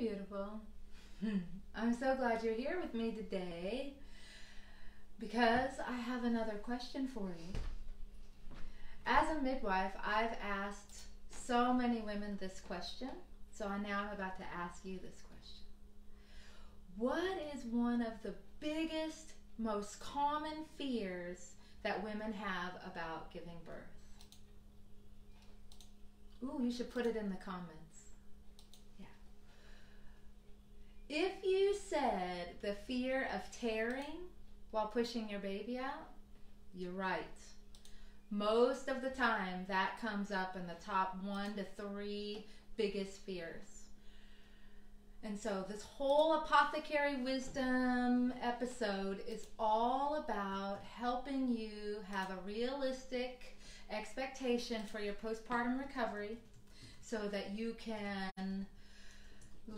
beautiful. I'm so glad you're here with me today because I have another question for you. As a midwife, I've asked so many women this question, so I now am about to ask you this question. What is one of the biggest, most common fears that women have about giving birth? Ooh, you should put it in the comments. Yeah. If you said the fear of tearing while pushing your baby out, you're right. Most of the time that comes up in the top 1 to 3 biggest fears. And so this whole Apothecary Wisdom episode is all about helping you have a realistic expectation for your postpartum recovery so that you can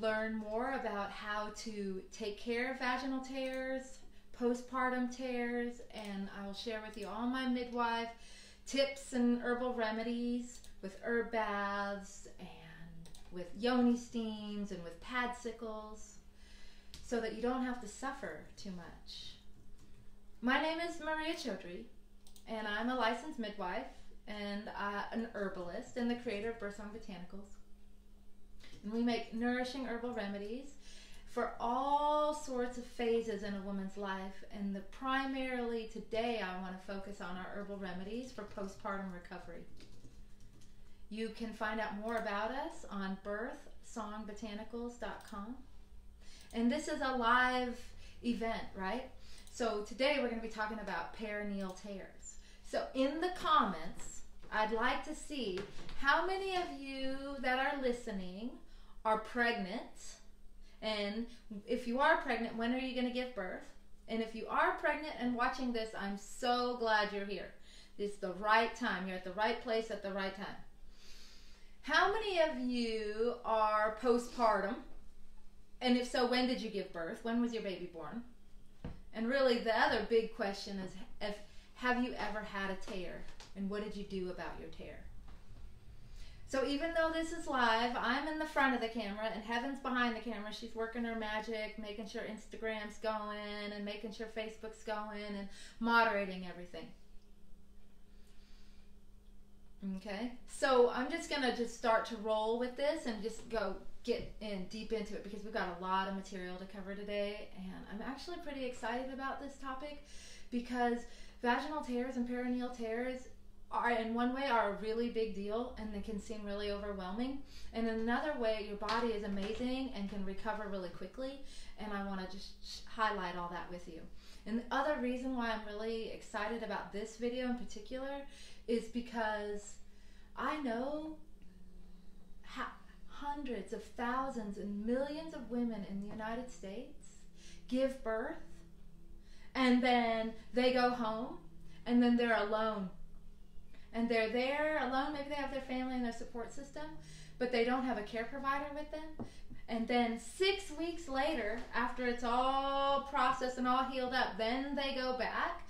learn more about how to take care of vaginal tears, postpartum tears, and I'll share with you all my midwife tips and herbal remedies with herb baths and with yoni steams and with padsicles so that you don't have to suffer too much. My name is Maria Chaudhry and I'm a licensed midwife and an herbalist and the creator of Birth Song Botanicals. And we make nourishing herbal remedies for all sorts of phases in a woman's life, and primarily today I want to focus on our herbal remedies for postpartum recovery. You can find out more about us on birthsongbotanicals.com. And this is a live event, right? So today we're going to be talking about perineal tears. So in the comments, I'd like to see how many of you that are listening are pregnant. And if you are pregnant, when are you going to give birth? And if you are pregnant and watching this, I'm so glad you're here. It's the right time. You're at the right place at the right time. How many of you are postpartum? And if so, when did you give birth? When was your baby born? And really the other big question is, have you ever had a tear? And what did you do about your tear? So even though this is live, I'm in the front of the camera and Heaven's behind the camera. She's working her magic, making sure Instagram's going and making sure Facebook's going and moderating everything. Okay, so I'm just going to start to roll with this and just go get in deep into it because we've got a lot of material to cover today, and I'm actually pretty excited about this topic because vaginal tears and perineal tears are in one way are a really big deal and they can seem really overwhelming, and in another way your body is amazing and can recover really quickly, and I want to just highlight all that with you. And the other reason why I'm really excited about this video in particular is because I know hundreds of thousands and millions of women in the United States give birth and then they go home and then they're alone. And they're there alone, maybe they have their family and their support system, but they don't have a care provider with them. And then 6 weeks later, after it's all processed and all healed up, then they go back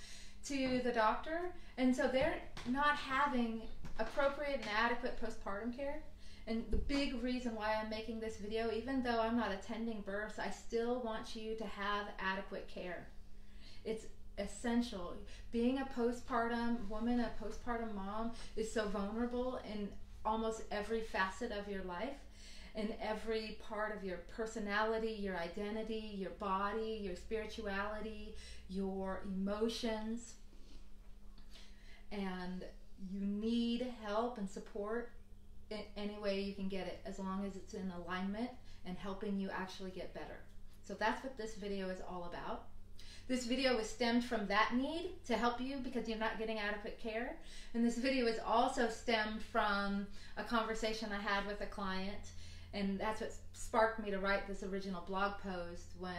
to the doctor. And so they're not having appropriate and adequate postpartum care. And the big reason why I'm making this video, even though I'm not attending births, I still want you to have adequate care. It's essential. Being a postpartum woman, a postpartum mom, is so vulnerable in almost every facet of your life. In every part of your personality, your identity, your body, your spirituality, your emotions. And you need help and support in any way you can get it, as long as it's in alignment and helping you actually get better. So that's what this video is all about. This video was stemmed from that need to help you because you're not getting adequate care. And this video is also stemmed from a conversation I had with a client. And that's what sparked me to write this original blog post when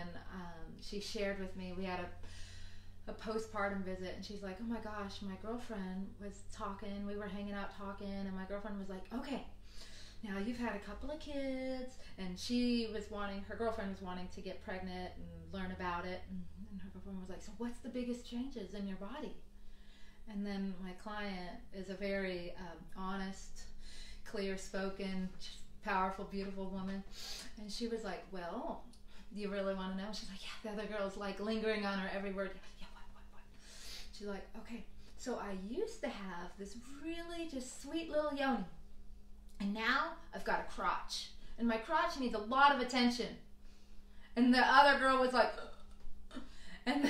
she shared with me. We had a postpartum visit and she's like, oh my gosh, my girlfriend was talking. We were hanging out talking and my girlfriend was like, okay, now you've had a couple of kids. And she was wanting, her girlfriend was wanting to get pregnant and learn about it. And her girlfriend was like, so what's the biggest changes in your body? And then my client is a very honest, clear-spoken, powerful, beautiful woman. And she was like, well, do you really want to know? She's like, yeah. The other girl's like lingering on her every word. Yeah, what? She's like, okay. So I used to have this really just sweet little yoni, and now I've got a crotch, and my crotch needs a lot of attention. And the other girl was like, and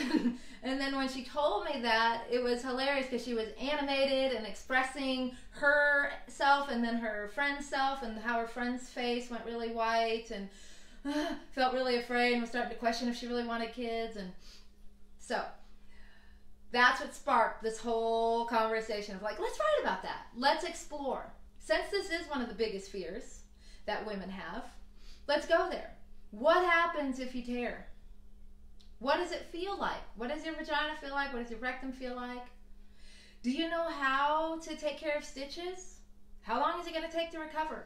then when she told me that, it was hilarious because she was animated and expressing herself, and then her friend's self, and how her friend's face went really white and felt really afraid and was starting to question if she really wanted kids. And so that's what sparked this whole conversation of like, let's write about that. Let's explore. Since this is one of the biggest fears that women have, let's go there. What happens if you tear? What does it feel like? What does your vagina feel like? What does your rectum feel like? Do you know how to take care of stitches? How long is it going to take to recover?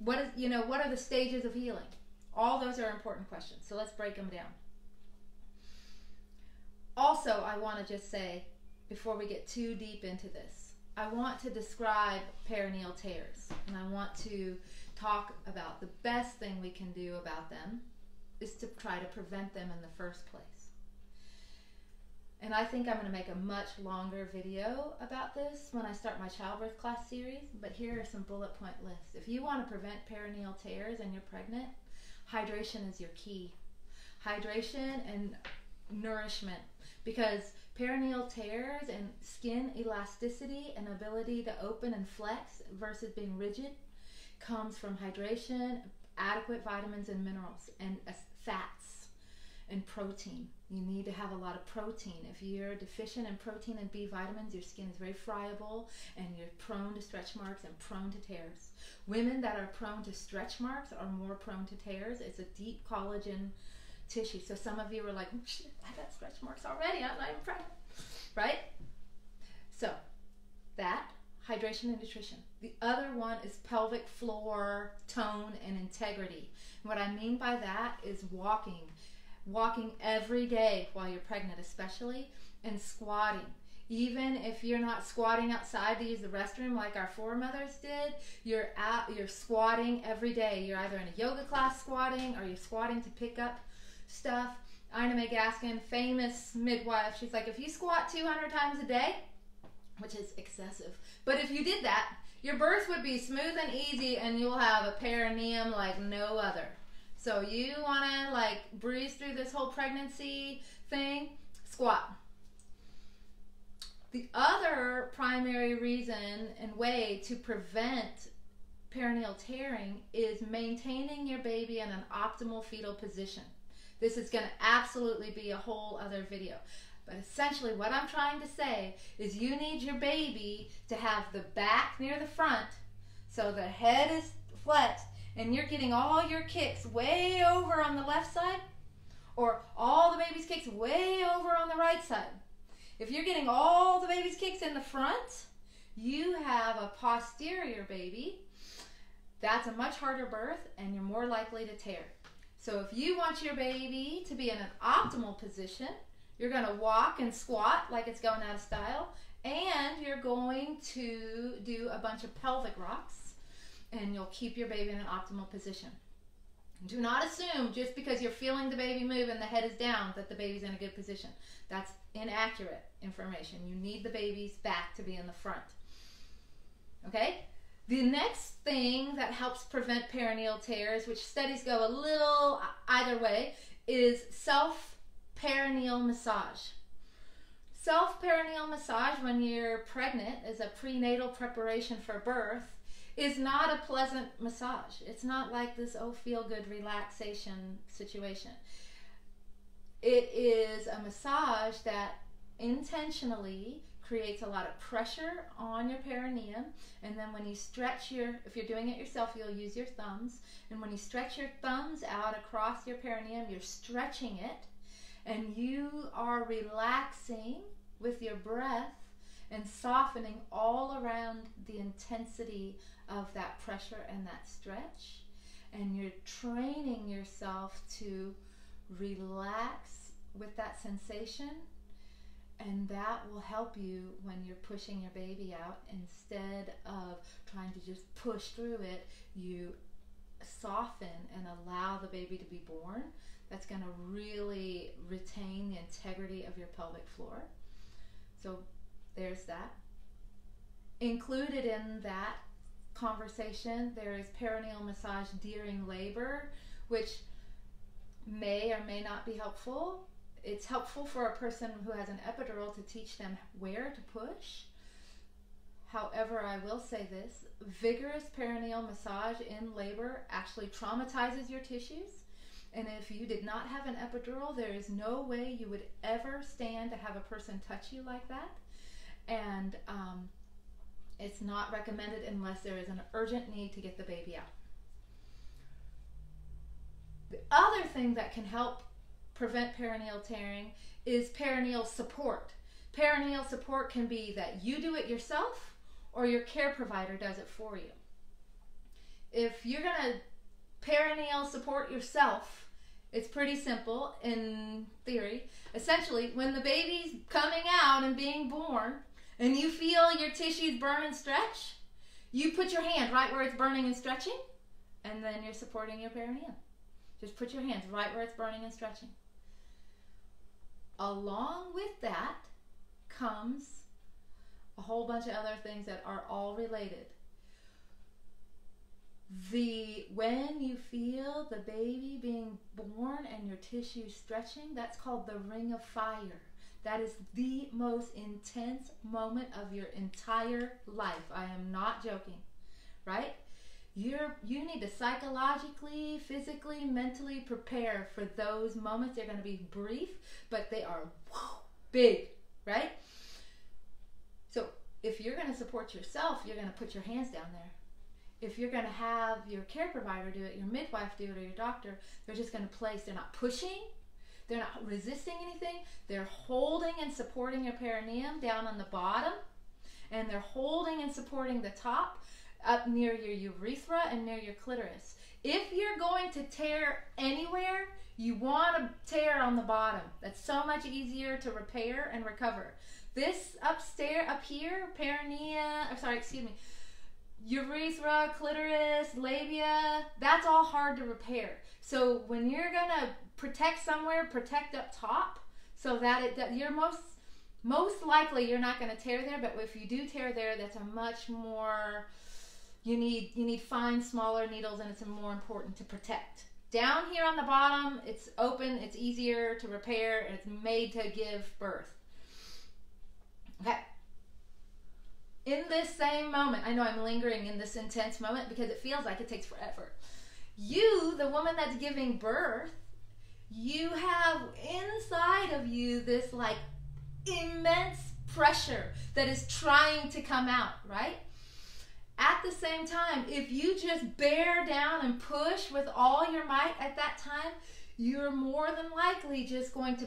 What are the stages of healing? All those are important questions. So let's break them down. Also, I want to just say, before we get too deep into this, I want to describe perineal tears, and I want to talk about the best thing we can do about them is to try to prevent them in the first place. And I think I'm going to make a much longer video about this when I start my childbirth class series, but here are some bullet point lists. If you want to prevent perineal tears and you're pregnant, hydration is your key. Hydration and nourishment, because perineal tears and skin elasticity and ability to open and flex versus being rigid comes from hydration, adequate vitamins and minerals, and fats and protein. You need to have a lot of protein. If you're deficient in protein and B vitamins, your skin is very friable and you're prone to stretch marks and prone to tears. Women that are prone to stretch marks are more prone to tears. It's a deep collagen tissue. So some of you were like, I got stretch marks already, I'm not even pregnant, right? So that, hydration and nutrition. The other one is pelvic floor tone and integrity. What I mean by that is walking every day while you're pregnant especially, and squatting. Even if you're not squatting outside to use the restroom like our foremothers did, you're squatting every day. You're either in a yoga class squatting, or you're squatting to pick up stuff. Ina May Gaskin, famous midwife, she's like, if you squat 200 times a day, which is excessive, but if you did that, your birth would be smooth and easy, and you'll have a perineum like no other. So you want to like breeze through this whole pregnancy thing, squat. The other primary reason and way to prevent perineal tearing is maintaining your baby in an optimal fetal position. This is going to absolutely be a whole other video. But essentially what I'm trying to say is you need your baby to have the back near the front, so the head is flexed and you're getting all your kicks way over on the left side, or all the baby's kicks way over on the right side. If you're getting all the baby's kicks in the front, you have a posterior baby. That's a much harder birth and you're more likely to tear. So if you want your baby to be in an optimal position, you're going to walk and squat like it's going out of style, and you're going to do a bunch of pelvic rocks, and you'll keep your baby in an optimal position. Do not assume just because you're feeling the baby move and the head is down that the baby's in a good position. That's inaccurate information. You need the baby's back to be in the front. Okay? The next thing that helps prevent perineal tears, which studies go a little either way, is self-perineal massage. Self-perineal massage when you're pregnant as a prenatal preparation for birth is not a pleasant massage. It's not like this, oh, feel-good relaxation situation. It is a massage that intentionally creates a lot of pressure on your perineum, and then when you stretch your, if you're doing it yourself, you'll use your thumbs, and when you stretch your thumbs out across your perineum, you're stretching it, and you are relaxing with your breath and softening all around the intensity of that pressure and that stretch, and you're training yourself to relax with that sensation And that will help you when you're pushing your baby out. Instead of trying to just push through it, you soften and allow the baby to be born. That's going to really retain the integrity of your pelvic floor. So there's that. Included in that conversation, there is perineal massage during labor, which may or may not be helpful. It's helpful for a person who has an epidural to teach them where to push. However, I will say this, vigorous perineal massage in labor actually traumatizes your tissues. And if you did not have an epidural, there is no way you would ever stand to have a person touch you like that. And it's not recommended unless there is an urgent need to get the baby out. The other thing that can help prevent perineal tearing is perineal support. Perineal support can be that you do it yourself or your care provider does it for you. If you're going to perineal support yourself, it's pretty simple in theory. Essentially, when the baby's coming out and being born and you feel your tissues burn and stretch, you put your hand right where it's burning and stretching, and then you're supporting your perineum. Just put your hands right where it's burning and stretching. Along with that comes a whole bunch of other things that are all related. When you feel the baby being born and your tissue stretching, that's called the ring of fire. That is the most intense moment of your entire life. I am not joking, right? You need to psychologically, physically, mentally prepare for those moments. They're going to be brief, but they are big, right? So if you're going to support yourself, you're going to put your hands down there. If you're going to have your care provider do it, your midwife do it, or your doctor, they're just going to place. They're not pushing. They're not resisting anything. They're holding and supporting your perineum down on the bottom, and they're holding and supporting the top up near your urethra and near your clitoris. If you're going to tear anywhere, you want to tear on the bottom. That's so much easier to repair and recover. This up here, urethra, clitoris, labia, that's all hard to repair. So when you're gonna protect somewhere, protect up top, so that you're most likely you're not gonna tear there. But if you do tear there, that's a much more, you need fine, smaller needles, and it's more important to protect. Down here on the bottom, it's open, it's easier to repair, and it's made to give birth. Okay. In this same moment, I know I'm lingering in this intense moment because it feels like it takes forever. You, the woman that's giving birth, you have inside of you this like immense pressure that is trying to come out, right? At the same time, if you just bear down and push with all your might at that time, you're more than likely just going to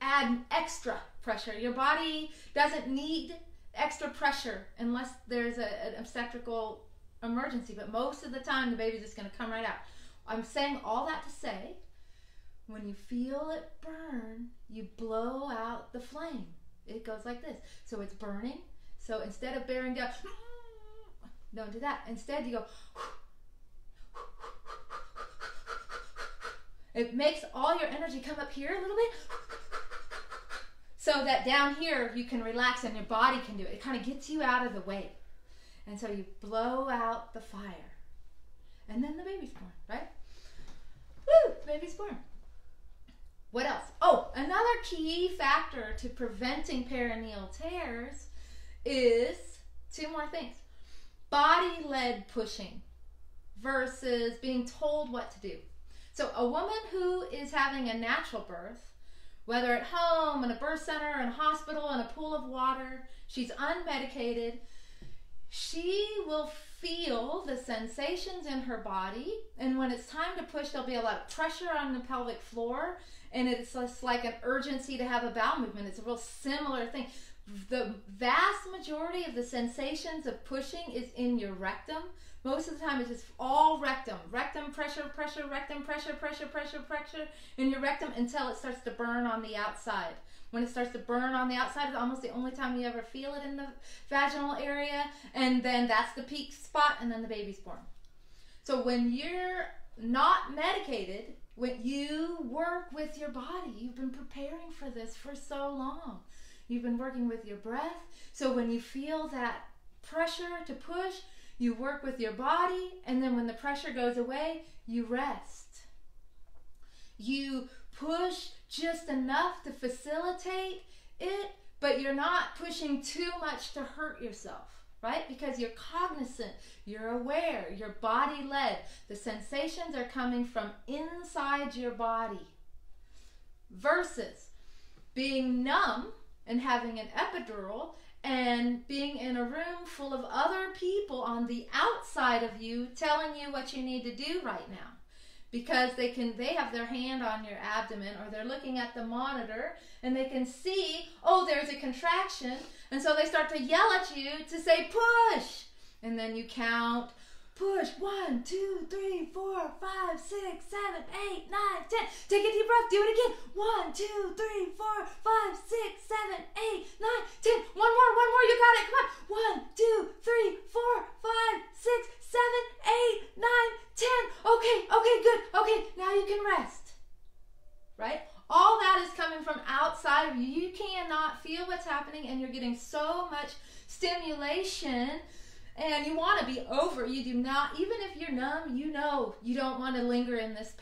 add extra pressure. Your body doesn't need extra pressure unless there's an obstetrical emergency, but most of the time the baby's just going to come right out. I'm saying all that to say, when you feel it burn, you blow out the flame. It goes like this. So it's burning. So instead of bearing down, don't do that. Instead, you go. It makes all your energy come up here a little bit, so that down here you can relax and your body can do it. It kind of gets you out of the way. And so you blow out the fire. And then the baby's born, right? Woo! Baby's born. What else? Oh, another key factor to preventing perineal tears is two more things. Body-led pushing versus being told what to do. So a woman who is having a natural birth, whether at home, in a birth center, in a hospital, in a pool of water, she's unmedicated, she will feel the sensations in her body, and when it's time to push, there'll be a lot of pressure on the pelvic floor, and it's just like an urgency to have a bowel movement. It's a real similar thing. The vast majority of the sensations of pushing is in your rectum. Most of the time it's just all rectum. Rectum pressure, pressure, rectum pressure, pressure, pressure, pressure in your rectum until it starts to burn on the outside. When it starts to burn on the outside, it's almost the only time you ever feel it in the vaginal area, and then that's the peak spot, and then the baby's born. So when you're not medicated, when you work with your body, you've been preparing for this for so long. You've been working with your breath, so when you feel that pressure to push, you work with your body, and then when the pressure goes away, you rest. You push just enough to facilitate it, but you're not pushing too much to hurt yourself, right? Because you're cognizant, you're aware, you're body-led. The sensations are coming from inside your body versus being numb and having an epidural and being in a room full of other people on the outside of you telling you what you need to do right now. Because they have their hand on your abdomen, or they're looking at the monitor and they can see, oh, there's a contraction, and so they start to yell at you to say push, and then you count, push, 1, 2, 3, 4, 5, 6, 7, 8, 9, 10. Take a deep breath, do it again, 1, 2, 3, 4, 5, 6, 7, 8, 9, 10. One more, you got it, come on, 1, 2, 3, 4, 5, 6, 7, 8, 9, 10. Okay, good, okay, now you can rest, right? All that is coming from outside of you. You cannot feel what's happening, and you're getting so much stimulation. And you want to be over. You do not, even if you're numb, you know you don't want to linger in this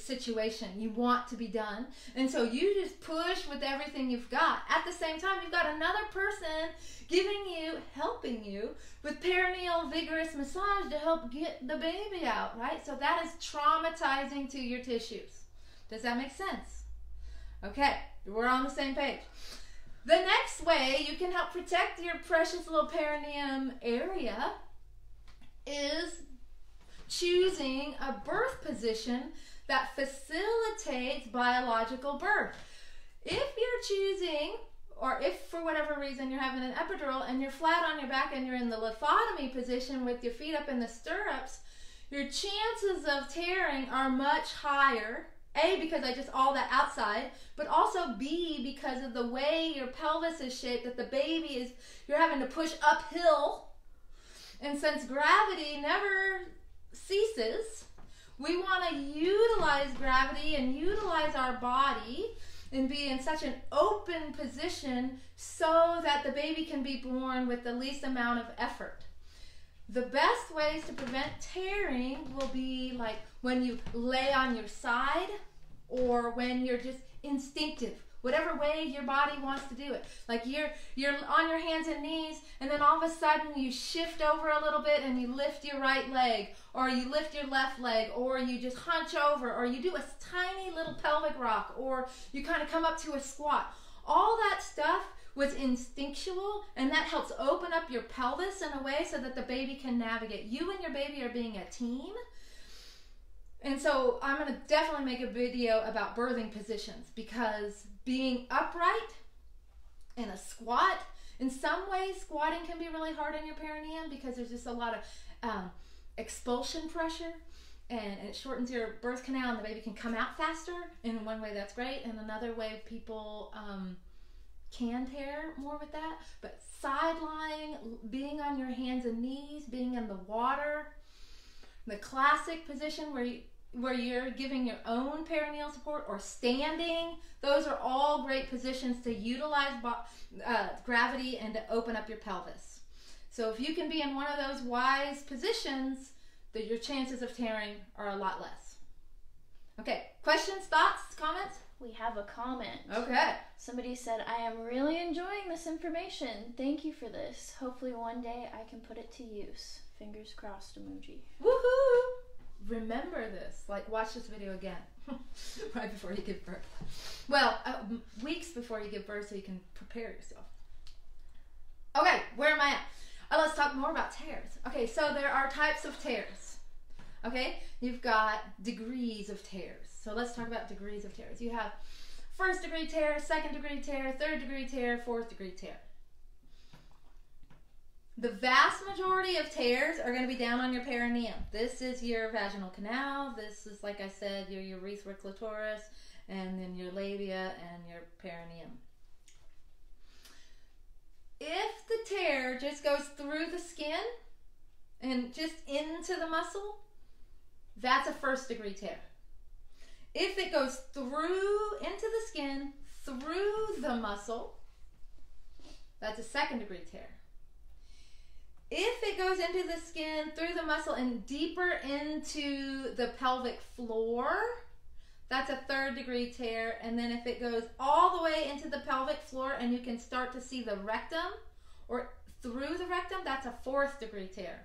situation. You want to be done. And so you just push with everything you've got. At the same time, you've got another person helping you with perineal vigorous massage to help get the baby out, right? So that is traumatizing to your tissues. Does that make sense? Okay, we're on the same page. The next way you can help protect your precious little perineum area is choosing a birth position that facilitates biological birth. If you're choosing, or if for whatever reason you're having an epidural and you're flat on your back and you're in the lithotomy position with your feet up in the stirrups, your chances of tearing are much higher. A, because I just all that outside, but also B, because of the way your pelvis is shaped, that the baby is, you're having to push uphill. And since gravity never ceases, we want to utilize gravity and utilize our body and be in such an open position so that the baby can be born with the least amount of effort. The best ways to prevent tearing will be like when you lay on your side, or when you're just instinctive, whatever way your body wants to do it. Like you're on your hands and knees, and then all of a sudden you shift over a little bit and you lift your right leg, or you lift your left leg, or you just hunch over, or you do a tiny little pelvic rock, or you kind of come up to a squat. All that stuff was instinctual, and that helps open up your pelvis in a way so that the baby can navigate. You and your baby are being a team. And so I'm going to definitely make a video about birthing positions, because being upright in a squat, in some ways squatting can be really hard in your perineum because there's just a lot of expulsion pressure, and it shortens your birth canal and the baby can come out faster. In one way that's great, and another way people can tear more with that. But side lying, being on your hands and knees, being in the water, the classic position where you're giving your own perineal support, or standing, those are all great positions to utilize gravity and to open up your pelvis. So if you can be in one of those wise positions, that your chances of tearing are a lot less. Okay, questions, thoughts, comments? We have a comment. Okay. Somebody said, I am really enjoying this information. Thank you for this. Hopefully one day I can put it to use. Fingers crossed emoji. Woohoo! Remember this. Like, watch this video again. Right before you give birth. Well, weeks before you give birth, so you can prepare yourself. Okay, where am I at? Let's talk more about tears. Okay, so there are types of tears. Okay, you've got degrees of tears. So let's talk about degrees of tears. You have first degree tear, second degree tear, third degree tear, fourth degree tear. The vast majority of tears are going to be down on your perineum. This is your vaginal canal. This is, like I said, your urethra, clitoris, and then your labia and your perineum. If the tear just goes through the skin and just into the muscle, that's a first-degree tear. If it goes through into the skin, through the muscle, that's a second-degree tear. If it goes into the skin, through the muscle, and deeper into the pelvic floor, that's a third-degree tear. And then if it goes all the way into the pelvic floor and you can start to see the rectum or through the rectum, that's a fourth-degree tear.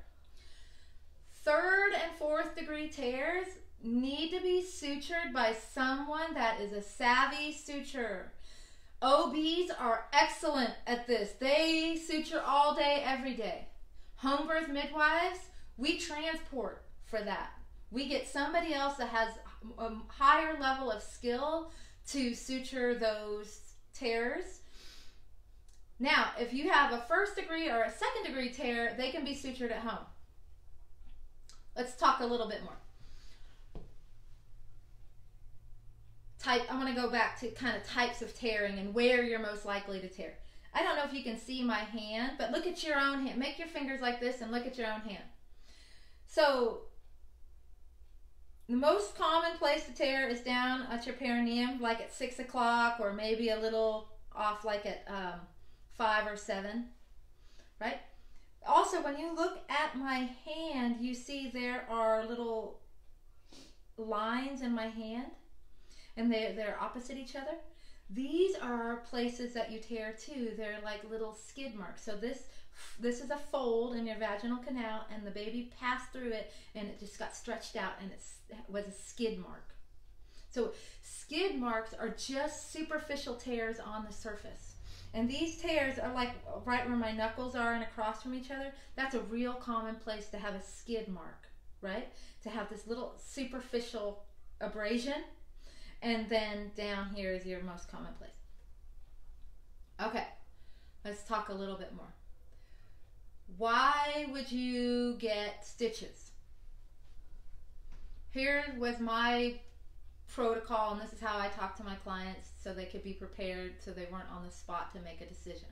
Third and fourth-degree tears need to be sutured by someone that is a savvy suturer. OBs are excellent at this. They suture all day, every day. Home birth midwives, we transport for that. We get somebody else that has a higher level of skill to suture those tears. Now, if you have a first degree or a second degree tear, they can be sutured at home. Let's talk a little bit more. I'm going to go back to kind of types of tearing and where you're most likely to tear. I don't know if you can see my hand, but look at your own hand. Make your fingers like this and look at your own hand. So the most common place to tear is down at your perineum, like at 6 o'clock or maybe a little off like at 5 or 7, right? Also, when you look at my hand, you see there are little lines in my hand. And they're opposite each other. These are places that you tear too. They're like little skid marks. So this is a fold in your vaginal canal, and the baby passed through it, and it just got stretched out, and it was a skid mark. So skid marks are just superficial tears on the surface. And these tears are like right where my knuckles are and across from each other. That's a real common place to have a skid mark, right? To have this little superficial abrasion. And then down here is your most common place. Okay, let's talk a little bit more. Why would you get stitches? Here was my protocol, and this is how I talk to my clients so they could be prepared, so they weren't on the spot to make a decision.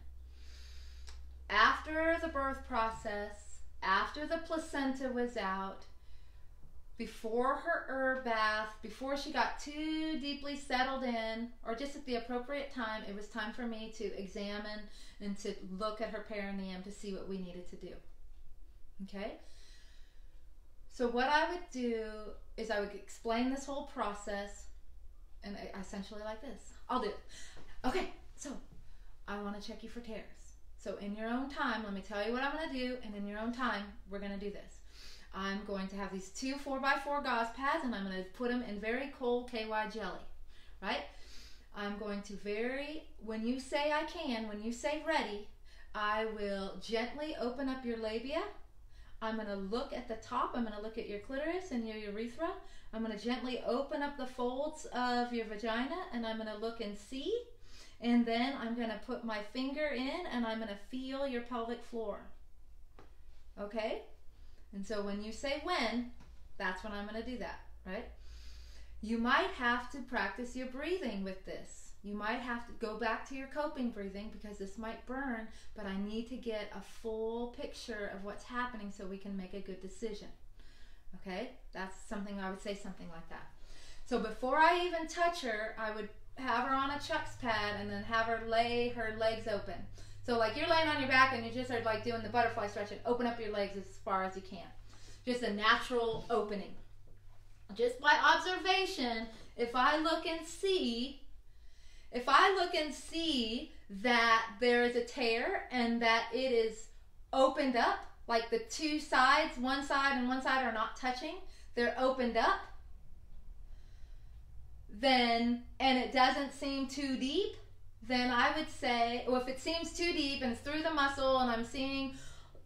After the birth process, after the placenta was out, before her herb bath, before she got too deeply settled in, or just at the appropriate time, it was time for me to examine and to look at her perineum to see what we needed to do. Okay? So what I would do is I would explain this whole process, and essentially like this. I'll do it. Okay, so I want to check you for tears. So in your own time, let me tell you what I'm going to do, and in your own time, we're going to do this. I'm going to have these two 4x4 gauze pads, and I'm going to put them in very cold KY jelly, right? I'm going to when you say I can, when you say ready, I will gently open up your labia. I'm going to look at the top. I'm going to look at your clitoris and your urethra. I'm going to gently open up the folds of your vagina, and I'm going to look and see. And then I'm going to put my finger in, and I'm going to feel your pelvic floor, okay? And so when you say when, that's when I'm going to do that, right? You might have to practice your breathing with this. You might have to go back to your coping breathing because this might burn, but I need to get a full picture of what's happening so we can make a good decision, okay? That's something I would say, something like that. So before I even touch her, I would have her on a chucks pad and then have her lay her legs open. So like you're laying on your back and you just are like doing the butterfly stretch and open up your legs as far as you can. Just a natural opening. Just by observation, if I look and see that there is a tear and that it is opened up, like the two sides, one side and one side are not touching, they're opened up, then, and it doesn't seem too deep, then I would say, well, if it seems too deep and it's through the muscle and I'm seeing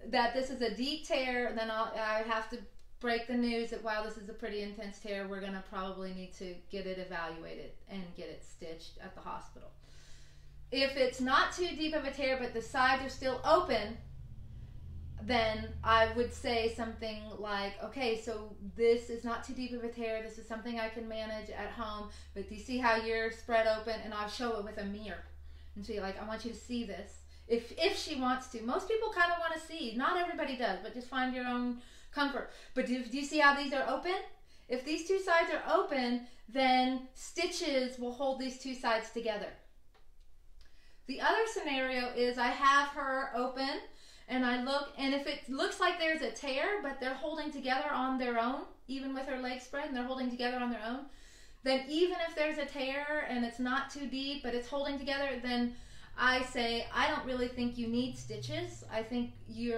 that this is a deep tear, then I would have to break the news that, wow, this is a pretty intense tear. We're going to probably need to get it evaluated and get it stitched at the hospital. If it's not too deep of a tear but the sides are still open, then I would say something like, okay, so this is not too deep of a tear. This is something I can manage at home, but do you see how you're spread open? And I'll show it with a mirror. And so you're like, I want you to see this. If she wants to. Most people kind of want to see. Not everybody does, but just find your own comfort. But do you see how these are open? If these two sides are open, then stitches will hold these two sides together. The other scenario is I have her open and I look, and if it looks like there's a tear, but they're holding together on their own, even with her legs spread and they're holding together on their own, then even if there's a tear and it's not too deep, but it's holding together, then I say, I don't really think you need stitches. I think you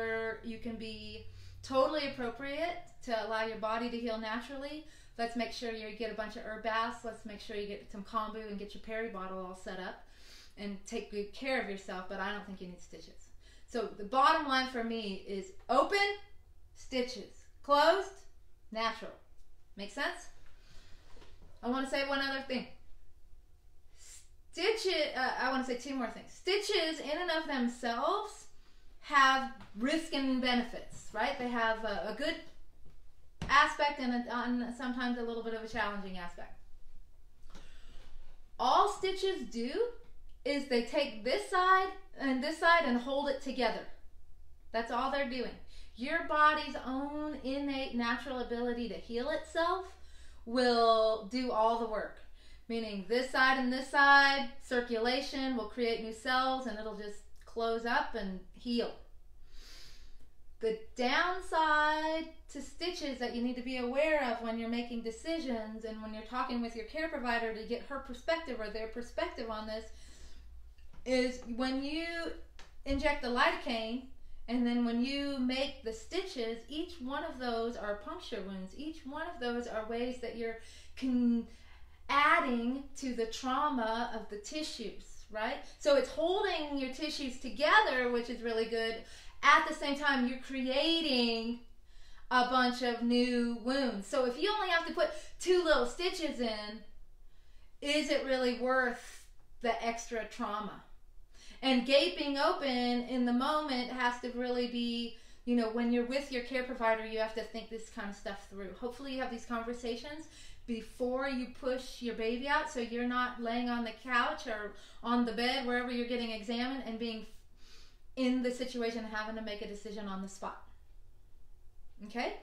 can be totally appropriate to allow your body to heal naturally. Let's make sure you get a bunch of herb baths. Let's make sure you get some kombu and get your peri bottle all set up and take good care of yourself, but I don't think you need stitches. So the bottom line for me is open, stitches. Closed, natural. Make sense? I want to say one other thing. I want to say two more things. Stitches in and of themselves have risk and benefits, right? They have a good aspect and sometimes a little bit of a challenging aspect. All stitches do is they take this side and hold it together. That's all they're doing. Your body's own innate natural ability to heal itself will do all the work. Meaning this side and this side, circulation will create new cells and it'll just close up and heal. The downside to stitches that you need to be aware of when you're making decisions and when you're talking with your care provider to get her perspective or their perspective on this is when you inject the lidocaine and then when you make the stitches, each one of those are puncture wounds. Each one of those are ways that you're adding to the trauma of the tissues, right? So it's holding your tissues together, which is really good. At the same time, you're creating a bunch of new wounds. So if you only have to put two little stitches in, is it really worth the extra trauma? And gaping open in the moment has to really be, you know, when you're with your care provider, you have to think this kind of stuff through. Hopefully you have these conversations before you push your baby out so you're not laying on the couch or on the bed, wherever you're getting examined and being in the situation and having to make a decision on the spot. Okay?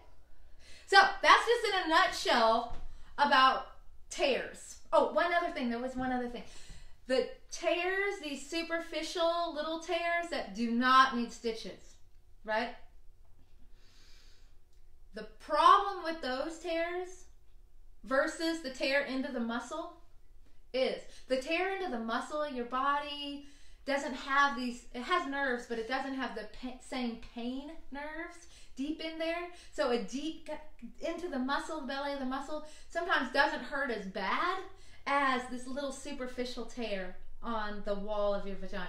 So that's just in a nutshell about tears. Oh, one other thing. There was one other thing. The tears, these superficial little tears that do not need stitches, right? The problem with those tears versus the tear into the muscle is the tear into the muscle, your body doesn't have these, it has nerves, but it doesn't have the same pain nerves deep in there. So a deep into the muscle, the belly of the muscle, sometimes doesn't hurt as bad as this little superficial tear on the wall of your vagina.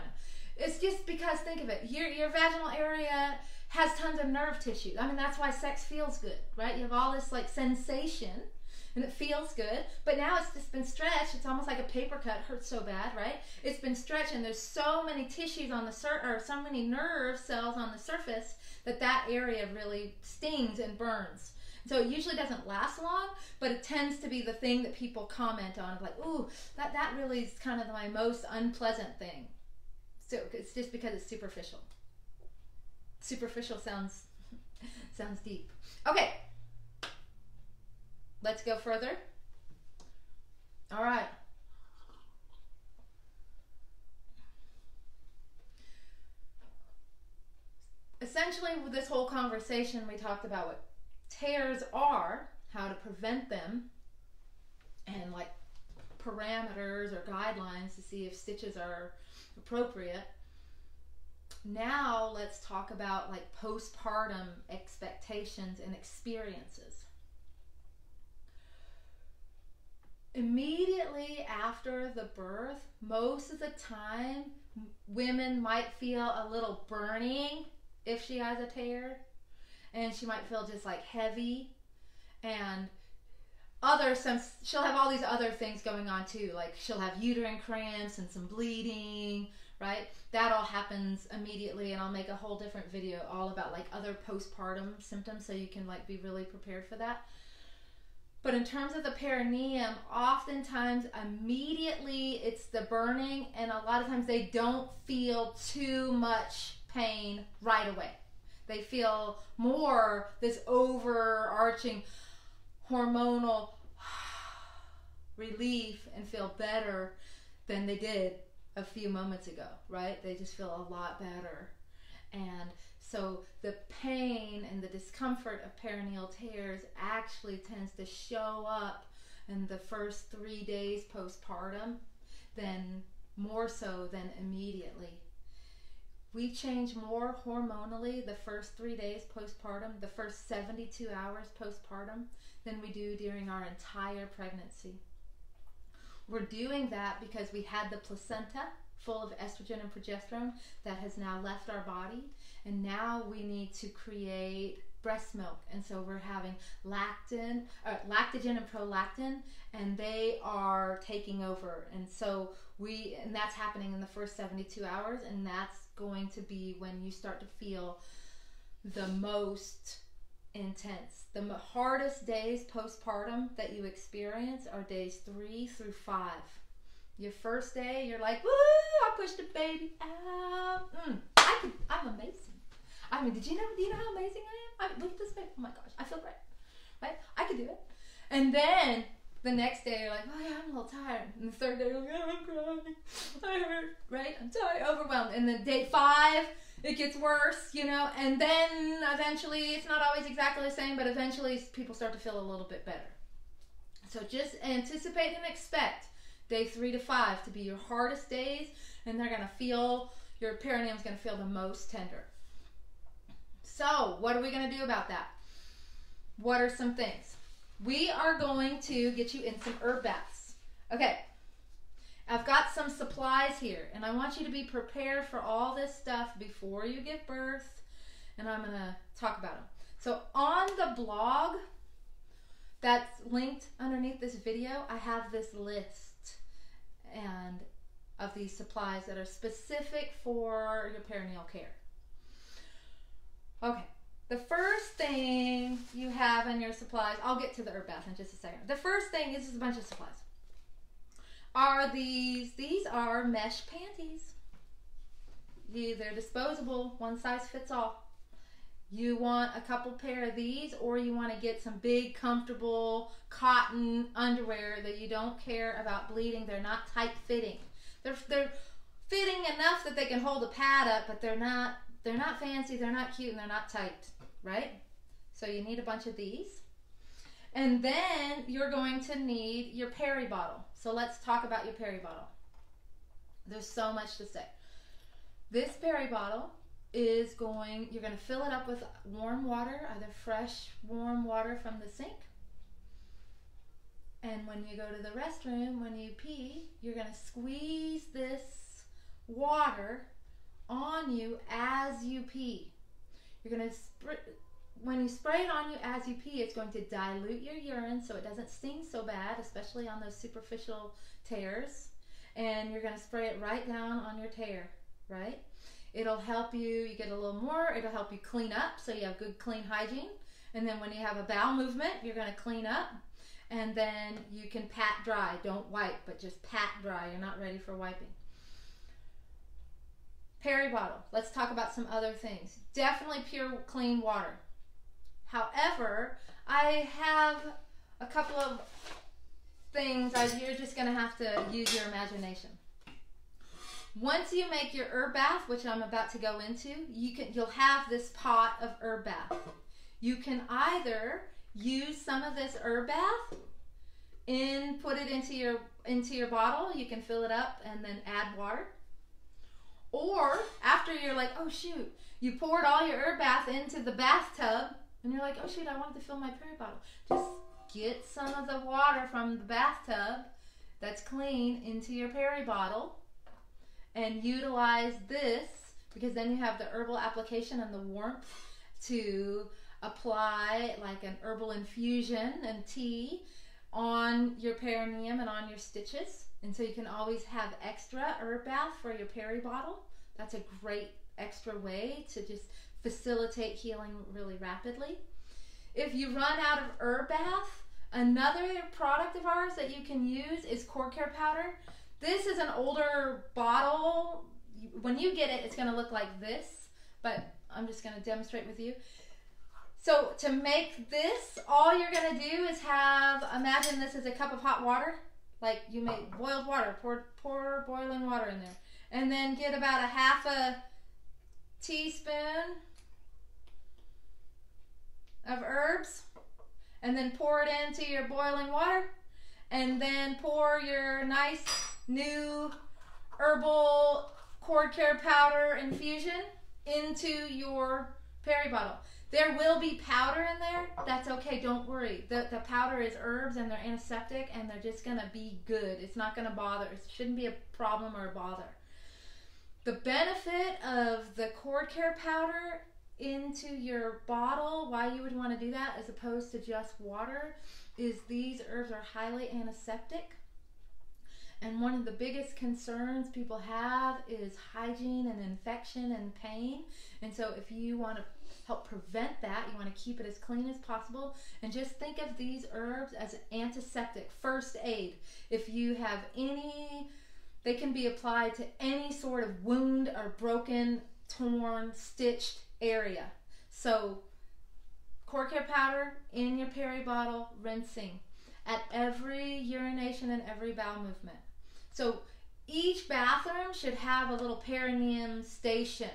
It's just because, think of it, your vaginal area has tons of nerve tissue. I mean, that's why sex feels good, right? You have all this like sensation and it feels good, but now it's just been stretched. It's almost like a paper cut. It hurts so bad, right? It's been stretched and there's so many tissues on the surface, or so many nerve cells on the surface that that area really stings and burns. So it usually doesn't last long, but it tends to be the thing that people comment on, like, ooh, that really is kind of my most unpleasant thing. So it's just because it's superficial. Superficial sounds deep. Okay, let's go further. All right. Essentially, with this whole conversation, we talked about what tears are, how to prevent them, and like parameters or guidelines to see if stitches are appropriate. Now let's talk about like postpartum expectations and experiences. Immediately after the birth, most of the time women might feel a little burning if she has a tear. And she might feel just like heavy and she'll have all these other things going on too. Like she'll have uterine cramps and some bleeding, right? That all happens immediately, and I'll make a whole different video all about like other postpartum symptoms so you can like be really prepared for that. But in terms of the perineum, oftentimes immediately it's the burning, and a lot of times they don't feel too much pain right away. They feel more this overarching hormonal relief and feel better than they did a few moments ago, right? They just feel a lot better. And so the pain and the discomfort of perineal tears actually tends to show up in the first 3 days postpartum, then more so than immediately. We change more hormonally the first 3 days postpartum, the first 72 hours postpartum, than we do during our entire pregnancy. We're doing that because we had the placenta full of estrogen and progesterone that has now left our body, and now we need to create breast milk, and so we're having lactogen and prolactin, and they are taking over, and so and that's happening in the first 72 hours, and that's going to be when you start to feel the most intense. The hardest days postpartum that you experience are days 3 through 5. Your first day, you're like, woo, I pushed the baby out. I'm amazing. I mean, do you know how amazing I am? I mean, look at this baby. Oh my gosh, I feel great. Right? I can do it. And then the next day, you're like, oh yeah, I'm a little tired. And the third day, you're like, oh, I'm crying. I hurt. Right? I'm tired, overwhelmed. And then day 5, it gets worse, you know? And then eventually, it's not always exactly the same, but eventually people start to feel a little bit better. So just anticipate and expect Day 3 to 5 to be your hardest days, and they're gonna feel, your perineum is gonna feel the most tender. So what are we gonna do about that? What are some things? We are going to get you in some herb baths. Okay, I've got some supplies here, and I want you to be prepared for all this stuff before you give birth, and I'm gonna talk about them. So on the blog that's linked underneath this video, I have this list and of these supplies that are specific for your perineal care. Okay, the first thing you have in your supplies, I'll get to the herb bath in just a second. The first thing is just a bunch of supplies. Are these are mesh panties. They're disposable, one size fits all. You want a couple pair of these, or you want to get some big comfortable cotton underwear that you don't care about bleeding. They're not tight fitting. They're fitting enough that they can hold a pad up, but they're not fancy, they're not cute, and they're not tight, right? So you need a bunch of these. And then you're going to need your peri bottle. So let's talk about your peri bottle. There's so much to say. This peri bottle is going, you're going to fill it up with warm water, either fresh warm water from the sink, and when you go to the restroom, when you pee, you're going to squeeze this water on you as you pee. You're going to, when you spray it on you as you pee, it's going to dilute your urine so it doesn't sting so bad, especially on those superficial tears, and you're going to spray it right down on your tear, right? It'll help you get a little more, it'll help you clean up so you have good clean hygiene, and then when you have a bowel movement, you're going to clean up, and then you can pat dry. Don't wipe, but just pat dry. You're not ready for wiping. Peri bottle. Let's talk about some other things. Definitely pure clean water. However, I have a couple of things you're just going to have to use your imagination. Once you make your herb bath, which I'm about to go into, you'll have this pot of herb bath. You can either use some of this herb bath and put it into your bottle. You can fill it up and then add water. Or after you're like, oh shoot, you poured all your herb bath into the bathtub and you're like, oh shoot, I wanted to fill my peri bottle. Just get some of the water from the bathtub that's clean into your peri bottle and utilize this, because then you have the herbal application and the warmth to apply like an herbal infusion and tea on your perineum and on your stitches. And so you can always have extra herb bath for your peri bottle. That's a great extra way to just facilitate healing really rapidly. If you run out of herb bath, another product of ours that you can use is core care powder. This is an older bottle. When you get it, it's going to look like this, but I'm just going to demonstrate with you. So to make this, all you're going to do is have, imagine this is a cup of hot water, like you make boiled water, pour boiling water in there, and then get about a half a teaspoon of herbs, and then pour it into your boiling water, and then pour your nice new herbal cord care powder infusion into your peri bottle. There will be powder in there. That's okay, don't worry. The powder is herbs and they're antiseptic and they're just gonna be good. It's not gonna bother. It shouldn't be a problem or a bother. The benefit of the cord care powder into your bottle, why you would wanna do that as opposed to just water, is these herbs are highly antiseptic. And one of the biggest concerns people have is hygiene and infection and pain. And so if you want to help prevent that, you want to keep it as clean as possible. And just think of these herbs as antiseptic, first aid. If you have any, they can be applied to any sort of wound or broken, torn, stitched area. So core care powder in your peri bottle, rinsing at every urination and every bowel movement. So each bathroom should have a little perineum station.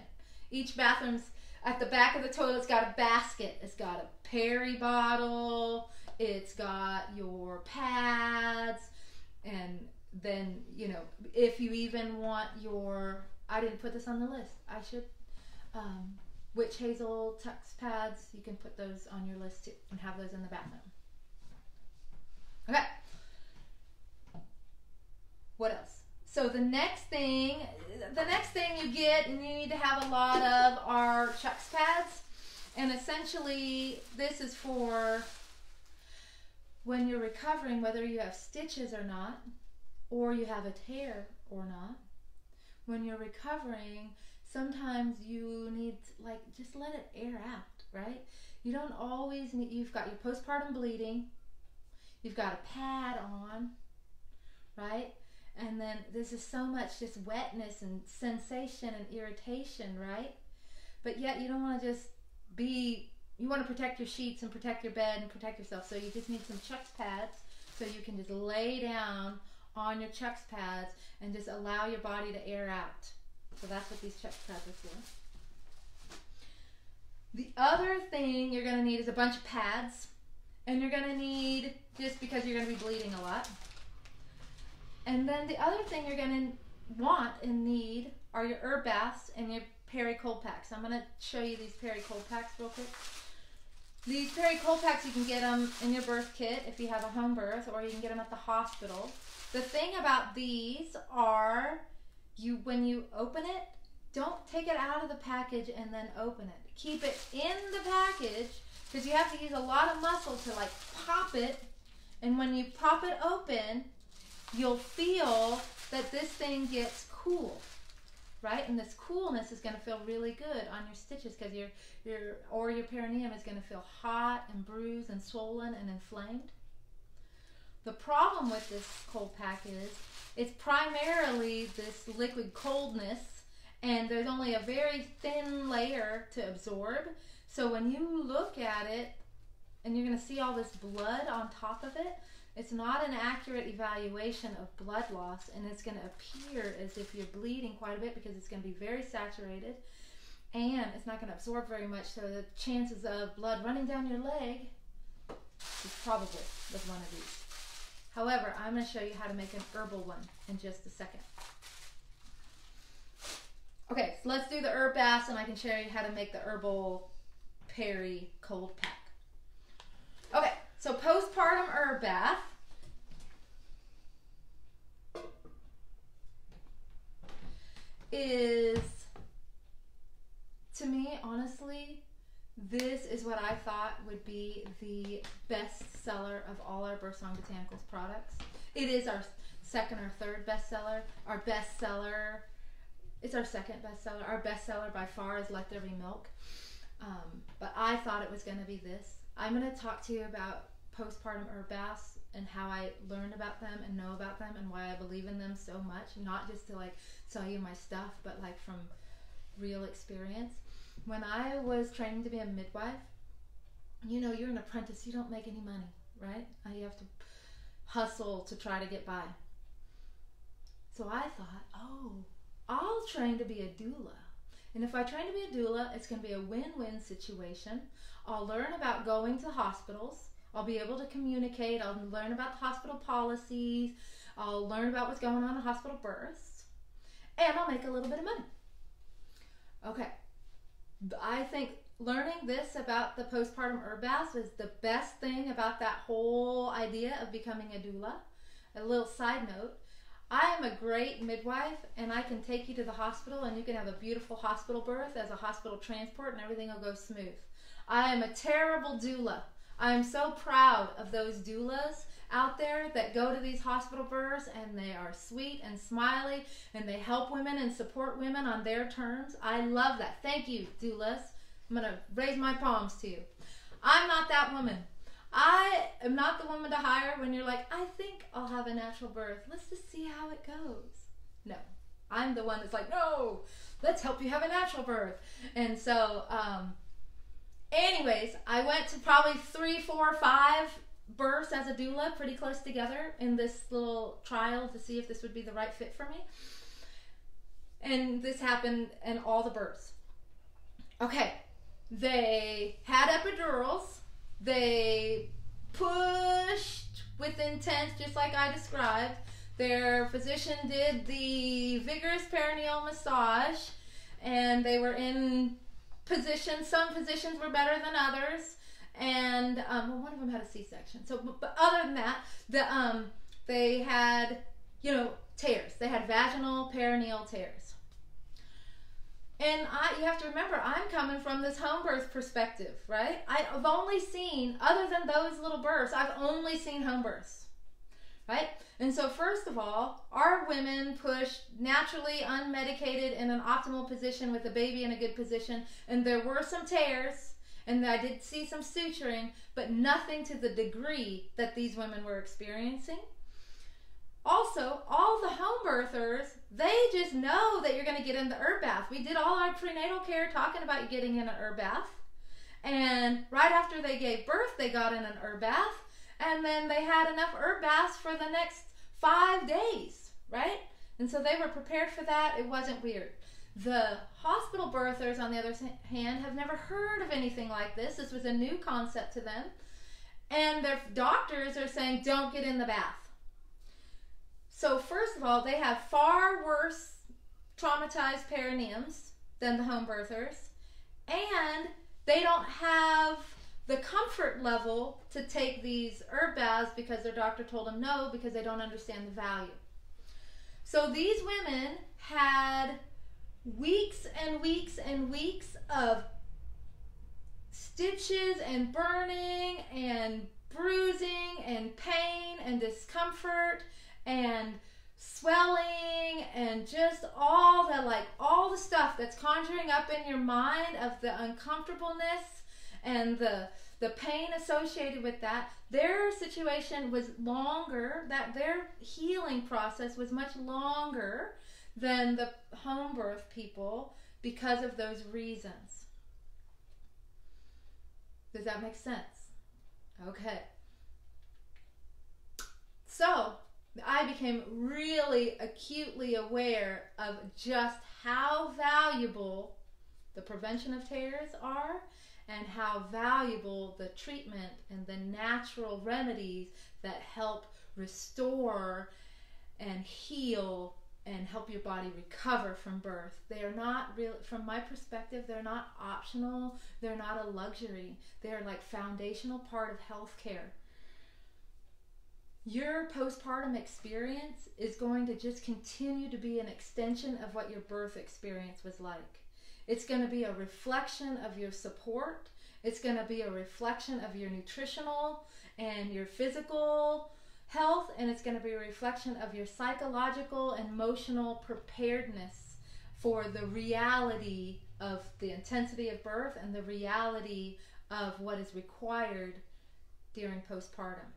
Each bathroom's at the back of the toilet's got a basket. It's got a peri bottle, it's got your pads, and then, you know, if you even want your, I didn't put this on the list, I should, witch hazel tux pads, you can put those on your list too and have those in the bathroom. Okay, what else? So the next thing you get and you need to have a lot of are Chucks pads. And essentially this is for when you're recovering, whether you have stitches or not, or you have a tear or not. When you're recovering, sometimes you need, like, just let it air out, right? You don't always need, you've got your postpartum bleeding, you've got a pad on, right? And then this is so much just wetness and sensation and irritation, right? But yet you don't want to just be, you want to protect your sheets and protect your bed and protect yourself. So you just need some Chucks pads so you can just lay down on your Chucks pads and just allow your body to air out. So that's what these Chucks pads are for. The other thing you're going to need is a bunch of pads. And you're gonna need, just because you're gonna be bleeding a lot. And then the other thing you're gonna want and need are your herb baths and your peri cold packs. I'm gonna show you these peri cold packs real quick. These peri cold packs, you can get them in your birth kit if you have a home birth, or you can get them at the hospital. The thing about these are, when you open it, don't take it out of the package and then open it. Keep it in the package, because you have to use a lot of muscle to, like, pop it, and when you pop it open, you'll feel that this thing gets cool, right? And this coolness is going to feel really good on your stitches, because your perineum is going to feel hot and bruised and swollen and inflamed. The problem with this cold pack is it's primarily this liquid coldness, and there's only a very thin layer to absorb. So when you look at it, and you're going to see all this blood on top of it, it's not an accurate evaluation of blood loss, and it's going to appear as if you're bleeding quite a bit because it's going to be very saturated, and it's not going to absorb very much, so the chances of blood running down your leg is probable with one of these. However, I'm going to show you how to make an herbal one in just a second. Okay, so let's do the herb baths, and I can show you how to make the herbal peri cold pack. Okay, so postpartum herb bath. Is, to me, honestly, This is what I thought would be the best seller of all our Birth Song Botanicals products. It is our second or third bestseller. Our best seller, it's our second bestseller. Our best seller by far is Let There Be Milk. But I thought it was going to be this. I'm going to talk to you about postpartum herb baths and how I learned about them and know about them and why I believe in them so much. Not just to like sell you my stuff, but like from real experience. When I was training to be a midwife, you know, you're an apprentice, you don't make any money, right? You have to hustle to try to get by. So I thought, oh, I'll train to be a doula. And if I train to be a doula, it's going to be a win-win situation. I'll learn about going to hospitals. I'll be able to communicate. I'll learn about the hospital policies. I'll learn about what's going on in hospital births. And I'll make a little bit of money. Okay. I think learning this about the postpartum herb baths is the best thing about that whole idea of becoming a doula. A little side note, I am a great midwife and I can take you to the hospital and you can have a beautiful hospital birth as a hospital transport and everything will go smooth. I am a terrible doula. I am so proud of those doulas out there that go to these hospital births and they are sweet and smiley and they help women and support women on their terms. I love that. Thank you, doulas. I'm going to raise my palms to you. I'm not that woman. I am not the woman to hire when you're like, I think I'll have a natural birth. Let's just see how it goes. No, I'm the one that's like, no, let's help you have a natural birth. And so, anyways, I went to probably 3, 4, 5 births as a doula pretty close together in this little trial to see if this would be the right fit for me. And this happened in all the births. Okay, they had epidurals. They pushed with intent, just like I described. Their physician did the vigorous perineal massage, and they were in positions. Some positions were better than others. And well, one of them had a C-section. So, but other than that, they had, you know, tears. They had vaginal perineal tears. And you have to remember, I'm coming from this home birth perspective, right? I've only seen, other than those little births, I've only seen home births, right? And so first of all, are women pushed naturally unmedicated in an optimal position with a baby in a good position? And there were some tears, and I did see some suturing, but nothing to the degree that these women were experiencing. Also, all the home birthers, they just know that you're going to get in the herb bath. We did all our prenatal care talking about getting in an herb bath. And right after they gave birth, they got in an herb bath. And then they had enough herb baths for the next 5 days, right? And so they were prepared for that. It wasn't weird. The hospital birthers, on the other hand, have never heard of anything like this. This was a new concept to them. And their doctors are saying, don't get in the bath. So first of all, they have far worse traumatized perineums than the home birthers, and they don't have the comfort level to take these herb baths because their doctor told them no because they don't understand the value. So these women had weeks and weeks and weeks of stitches and burning and bruising and pain and discomfort and swelling and just all the stuff that's conjuring up in your mind of the uncomfortableness and the pain associated with that. Their situation was longer, that their healing process was much longer than the home birth people because of those reasons. Does that make sense? Okay. So I became really acutely aware of just how valuable the prevention of tears are and how valuable the treatment and the natural remedies that help restore and heal and help your body recover from birth. They are not real, from my perspective, they're not optional. They're not a luxury. They're like foundational part of healthcare. Your postpartum experience is going to just continue to be an extension of what your birth experience was like. It's going to be a reflection of your support. It's going to be a reflection of your nutritional and your physical health, and it's going to be a reflection of your psychological and emotional preparedness for the reality of the intensity of birth and the reality of what is required during postpartum.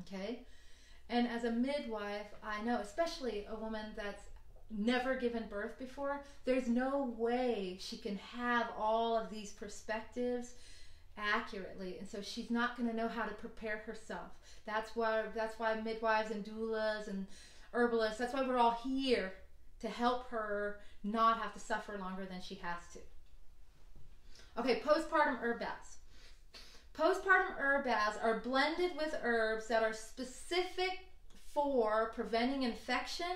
Okay? And as a midwife, I know, especially a woman that's never given birth before, there's no way she can have all of these perspectives accurately, and so she's not going to know how to prepare herself. That's why midwives and doulas and herbalists, that's why we're all here, to help her not have to suffer longer than she has to. Okay, postpartum herb baths. Postpartum herb baths are blended with herbs that are specific for preventing infection,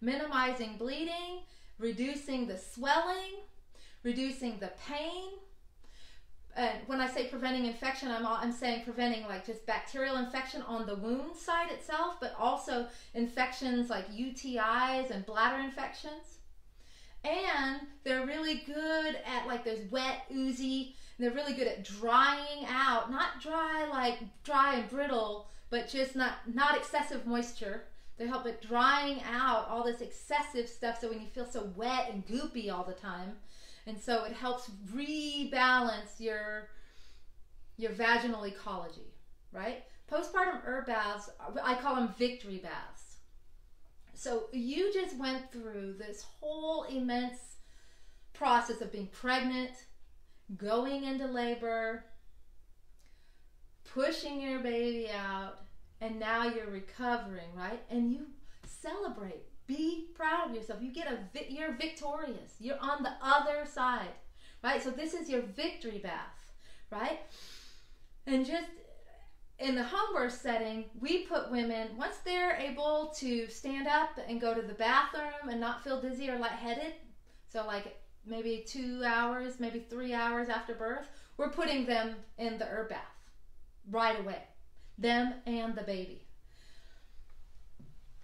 minimizing bleeding, reducing the swelling, reducing the pain. And when I say preventing infection, I'm saying preventing like just bacterial infection on the wound side itself, but also infections like UTIs and bladder infections. And they're really good at like those wet, oozy, and they're really good at drying out, not dry like dry and brittle, but just not excessive moisture. They help with drying out all this excessive stuff, so when you feel so wet and goopy all the time. And so it helps rebalance your vaginal ecology, right? Postpartum herb baths, I call them victory baths. So you just went through this whole immense process of being pregnant, going into labor, pushing your baby out, and now you're recovering, right? And you celebrate. Be proud of yourself. You get you're victorious. You're on the other side, right? So this is your victory bath, right? And just in the home birth setting, we put women, once they're able to stand up and go to the bathroom and not feel dizzy or lightheaded, so like maybe 2 hours, maybe 3 hours after birth, we're putting them in the herb bath right away, them and the baby.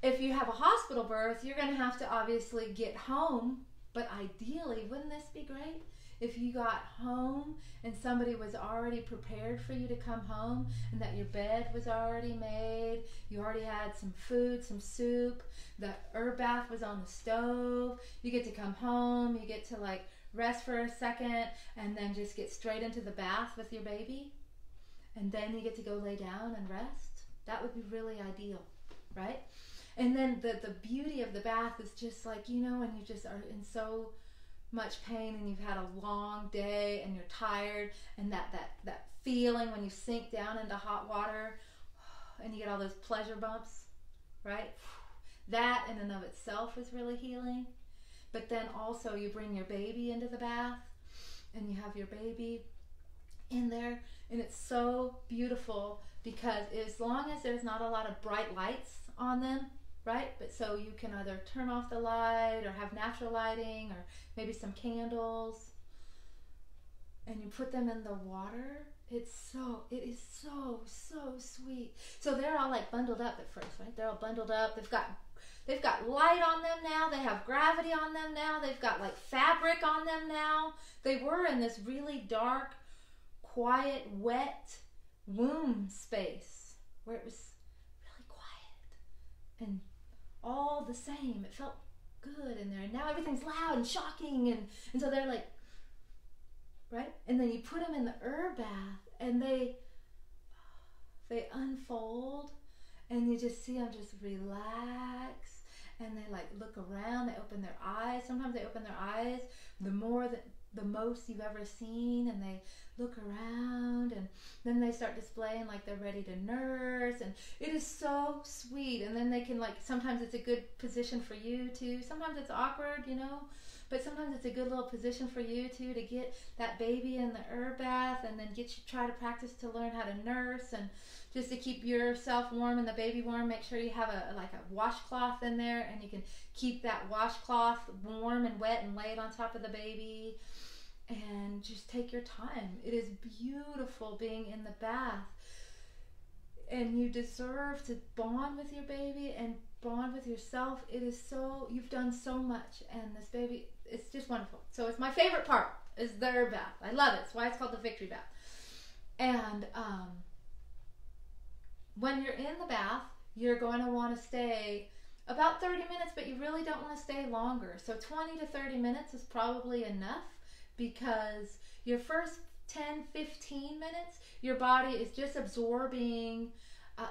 If you have a hospital birth, you're going to have to obviously get home, but ideally, wouldn't this be great? If you got home and somebody was already prepared for you to come home, and that your bed was already made, you already had some food, some soup, the herb bath was on the stove, you get to come home, you get to like rest for a second, and then just get straight into the bath with your baby, and then you get to go lay down and rest. That would be really ideal, right? And then the beauty of the bath is just like, you know, when you just are in so much pain and you've had a long day and you're tired, and that feeling when you sink down into hot water and you get all those pleasure bumps, right? That in and of itself is really healing. But then also you bring your baby into the bath and you have your baby in there, and it's so beautiful because as long as there's not a lot of bright lights on them, right? But so you can either turn off the light or have natural lighting or maybe some candles, and you put them in the water. It is so sweet. So they're all like bundled up at first, right? They're all bundled up. They've got light on them now. They have gravity on them now. They've got like fabric on them now. They were in this really dark, quiet, wet womb space where it was really quiet and all the same. It felt good in there. And now everything's loud and shocking, and so they're like, right? And then you put them in the herb bath and they unfold, and you just see them just relax, and they like look around, they open their eyes. Sometimes they open their eyes the most you've ever seen, and they look around, and then they start displaying like they're ready to nurse, and it is so sweet. And then they can like, sometimes it's a good position for you too. Sometimes it's awkward, you know, but sometimes it's a good little position for you too, to get that baby in the herb bath and then try to practice to learn how to nurse, and just to keep yourself warm and the baby warm, make sure you have a washcloth in there, and you can keep that washcloth warm and wet and lay it on top of the baby, and just take your time. It is beautiful being in the bath, and you deserve to bond with your baby and bond with yourself. It is so, you've done so much, and this baby, it's just wonderful. So it's my favorite part. It's their bath. I love it. That's why it's called the Victory Bath. And when you're in the bath, you're going to want to stay about 30 minutes, but you really don't want to stay longer. So 20 to 30 minutes is probably enough, because your first 10, 15 minutes, your body is just absorbing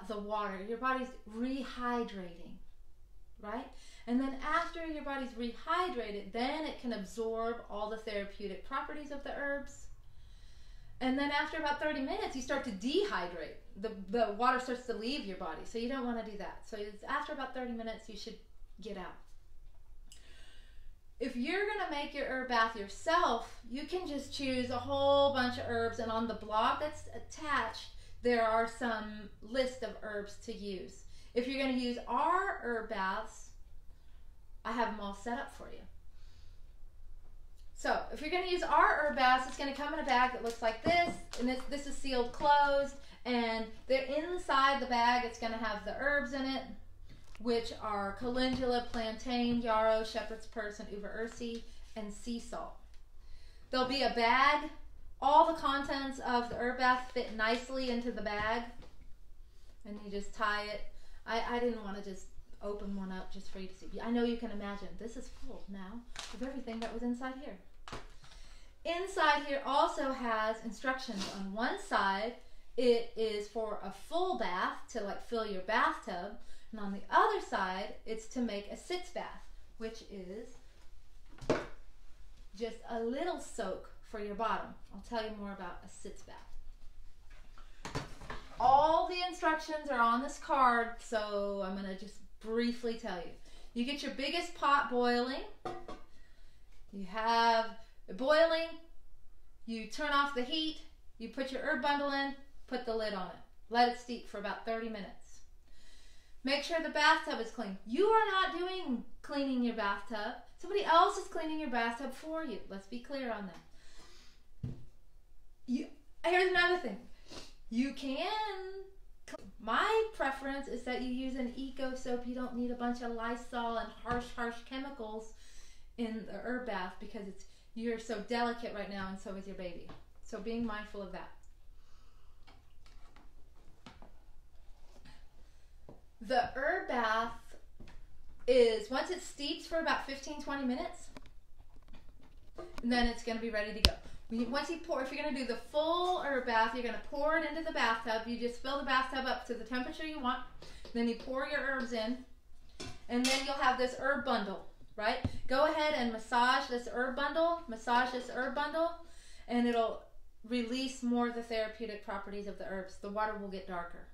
the water. Your body's rehydrating, right? And then after your body's rehydrated, then it can absorb all the therapeutic properties of the herbs. And then after about 30 minutes, you start to dehydrate. The water starts to leave your body, so you don't want to do that. So it's after about 30 minutes, you should get out. If you're going to make your herb bath yourself, you can just choose a whole bunch of herbs, and on the blog that's attached, there are some list of herbs to use. If you're going to use our herb baths, I have them all set up for you. So if you're going to use our herb baths, it's going to come in a bag that looks like this, and this is sealed closed, and they're inside the bag. It's going to have the herbs in it, which are calendula, plantain, yarrow, shepherd's purse, and uva ursi, and sea salt. There'll be a bag. All the contents of the herb bath fit nicely into the bag, and you just tie it. I didn't want to just open one up just for you to see. I know you can imagine. This is full now of everything that was inside here. Inside here also has instructions. On one side, it is for a full bath to like fill your bathtub, and on the other side, it's to make a sitz bath, which is just a little soak for your bottom. I'll tell you more about a sitz bath. All the instructions are on this card, so I'm gonna just briefly tell you. You get your biggest pot boiling. You have it boiling, you turn off the heat, you put your herb bundle in, put the lid on it. Let it steep for about 30 minutes. Make sure the bathtub is clean. You are not cleaning your bathtub. Somebody else is cleaning your bathtub for you. Let's be clear on that. Here's another thing. You can, my preference is that you use an eco soap. You don't need a bunch of Lysol and harsh chemicals in the herb bath, because it's, you're so delicate right now, and so is your baby. So being mindful of that. The herb bath is, once it steeps for about 15-20 minutes, and then it's gonna be ready to go. Once you pour, if you're gonna do the full herb bath, you're gonna pour it into the bathtub. You just fill the bathtub up to the temperature you want, then you pour your herbs in, and then you'll have this herb bundle, right? Go ahead and massage this herb bundle, and it'll release more of the therapeutic properties of the herbs. The water will get darker.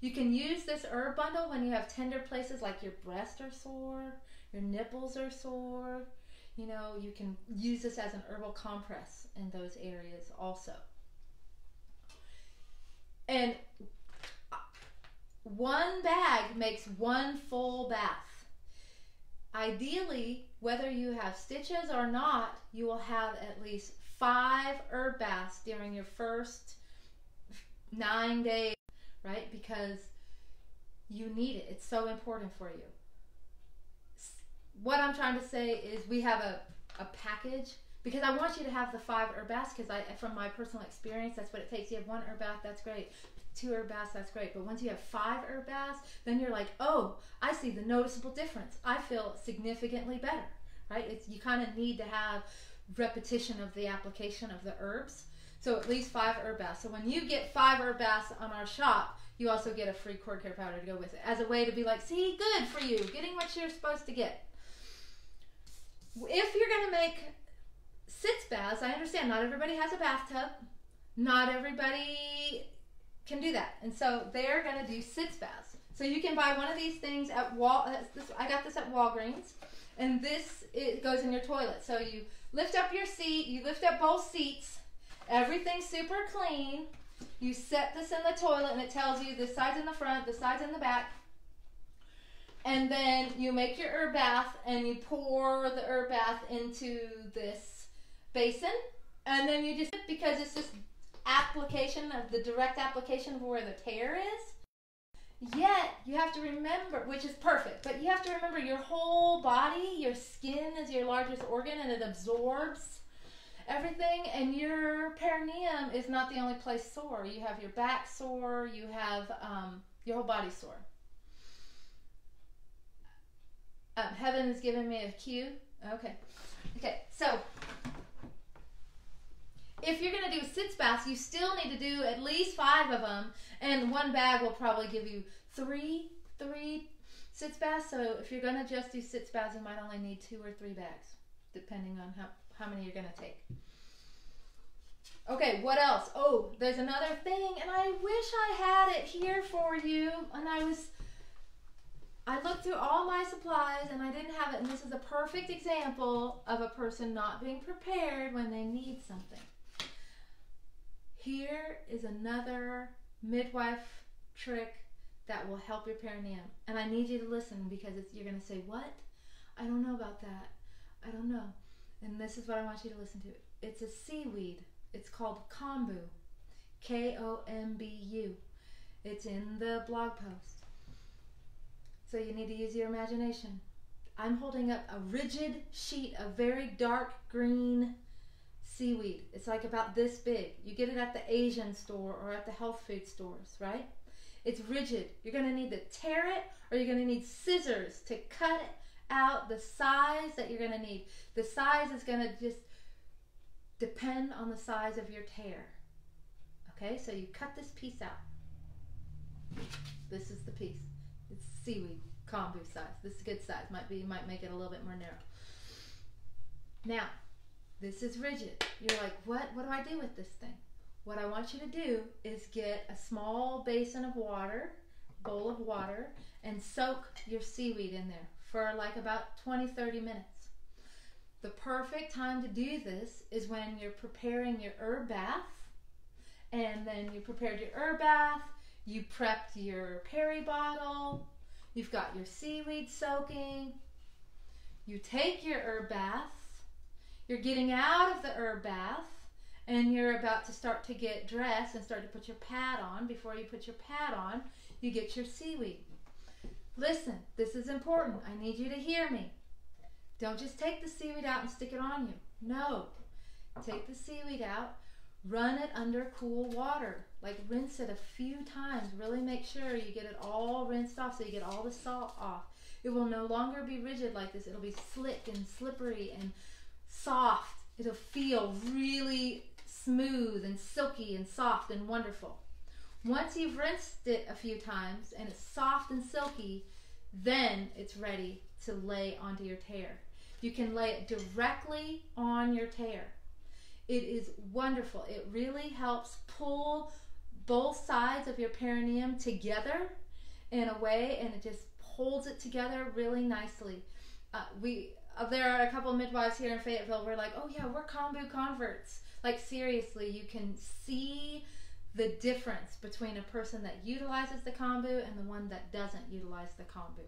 You can use this herb bundle when you have tender places, like your breasts are sore, your nipples are sore. You know, you can use this as an herbal compress in those areas also. And one bag makes one full bath. Ideally, whether you have stitches or not, you will have at least 5 herb baths during your first 9 days, right? Because you need it. It's so important for you. What I'm trying to say is we have a package, because I want you to have the 5 herb baths, because from my personal experience, that's what it takes. You have 1 herb bath, that's great. 2 herb baths, that's great. But once you have 5 herb baths, then you're like, oh, I see the noticeable difference. I feel significantly better, right? It's, you kind of need to have repetition of the application of the herbs. So at least 5 herb baths. So when you get 5 herb baths on our shop, you also get a free cord care powder to go with it, as a way to be like, see, good for you, getting what you're supposed to get. If you're going to make sitz baths, I understand not everybody has a bathtub. Not everybody can do that. And so they're going to do sitz baths. So you can buy one of these things at I got this at Walgreens. And this, it goes in your toilet. So you lift up your seat, you lift up both seats, everything's super clean. You set this in the toilet, and it tells you the sides in the front, the sides in the back. And then you make your herb bath, and you pour the herb bath into this basin. And then you just, because it's just application of the direct application of where the tear is. Yet you have to remember, which is perfect, but you have to remember your whole body, your skin is your largest organ, and it absorbs. everything, and your perineum is not the only place sore. You have your back sore, you have your whole body sore. Heaven is giving me a cue. Okay, so if you're going to do sitz baths, you still need to do at least 5 of them, and one bag will probably give you three sitz baths. So if you're going to just do sitz baths, you might only need 2 or 3 bags, depending on how many you're going to take. Okay, what else? Oh, there's another thing, and I wish I had it here for you, and I looked through all my supplies and I didn't have it, and this is a perfect example of a person not being prepared when they need something. Here is another midwife trick that will help your perineum. And I need you to listen, because you're going to say, what? I don't know about that. I don't know. And this is what I want you to listen to. It's a seaweed. It's called kombu. K-O-M-B-U. It's in the blog post. So you need to use your imagination. I'm holding up a rigid sheet of very dark green seaweed. It's like about this big. You get it at the Asian store or at the health food stores, right? It's rigid. You're going to need to tear it, or you're going to need scissors to cut it out the size that you're going to need. The size is going to just depend on the size of your tear. Okay, so you cut this piece out. This is the piece. It's seaweed, kombu size. This is a good size. Might make it a little bit more narrow. Now, this is rigid. You're like, what do I do with this thing? What I want you to do is get a small basin of water, bowl of water, and soak your seaweed in there for like about 20–30 minutes. The perfect time to do this is when you're preparing your herb bath, and then you prepared your herb bath, you prepped your peri bottle, you've got your seaweed soaking, you take your herb bath, you're getting out of the herb bath, and you're about to start to get dressed and start to put your pad on. Before you put your pad on, you get your seaweed. Listen, this is important. I need you to hear me. Don't just take the seaweed out and stick it on you. No. Take the seaweed out, run it under cool water. Like, rinse it a few times. Really make sure you get it all rinsed off so you get all the salt off. It will no longer be rigid like this. It'll be slick and slippery and soft. It'll feel really smooth and silky and soft and wonderful. Once you've rinsed it a few times and it's soft and silky, then it's ready to lay onto your tear. You can lay it directly on your tear. It is wonderful. It really helps pull both sides of your perineum together in a way, and it just holds it together really nicely. There are a couple of midwives here in Fayetteville. We're like, oh yeah, we're kombu converts. Like, seriously, you can see the difference between a person that utilizes the kombu and the one that doesn't utilize the kombu.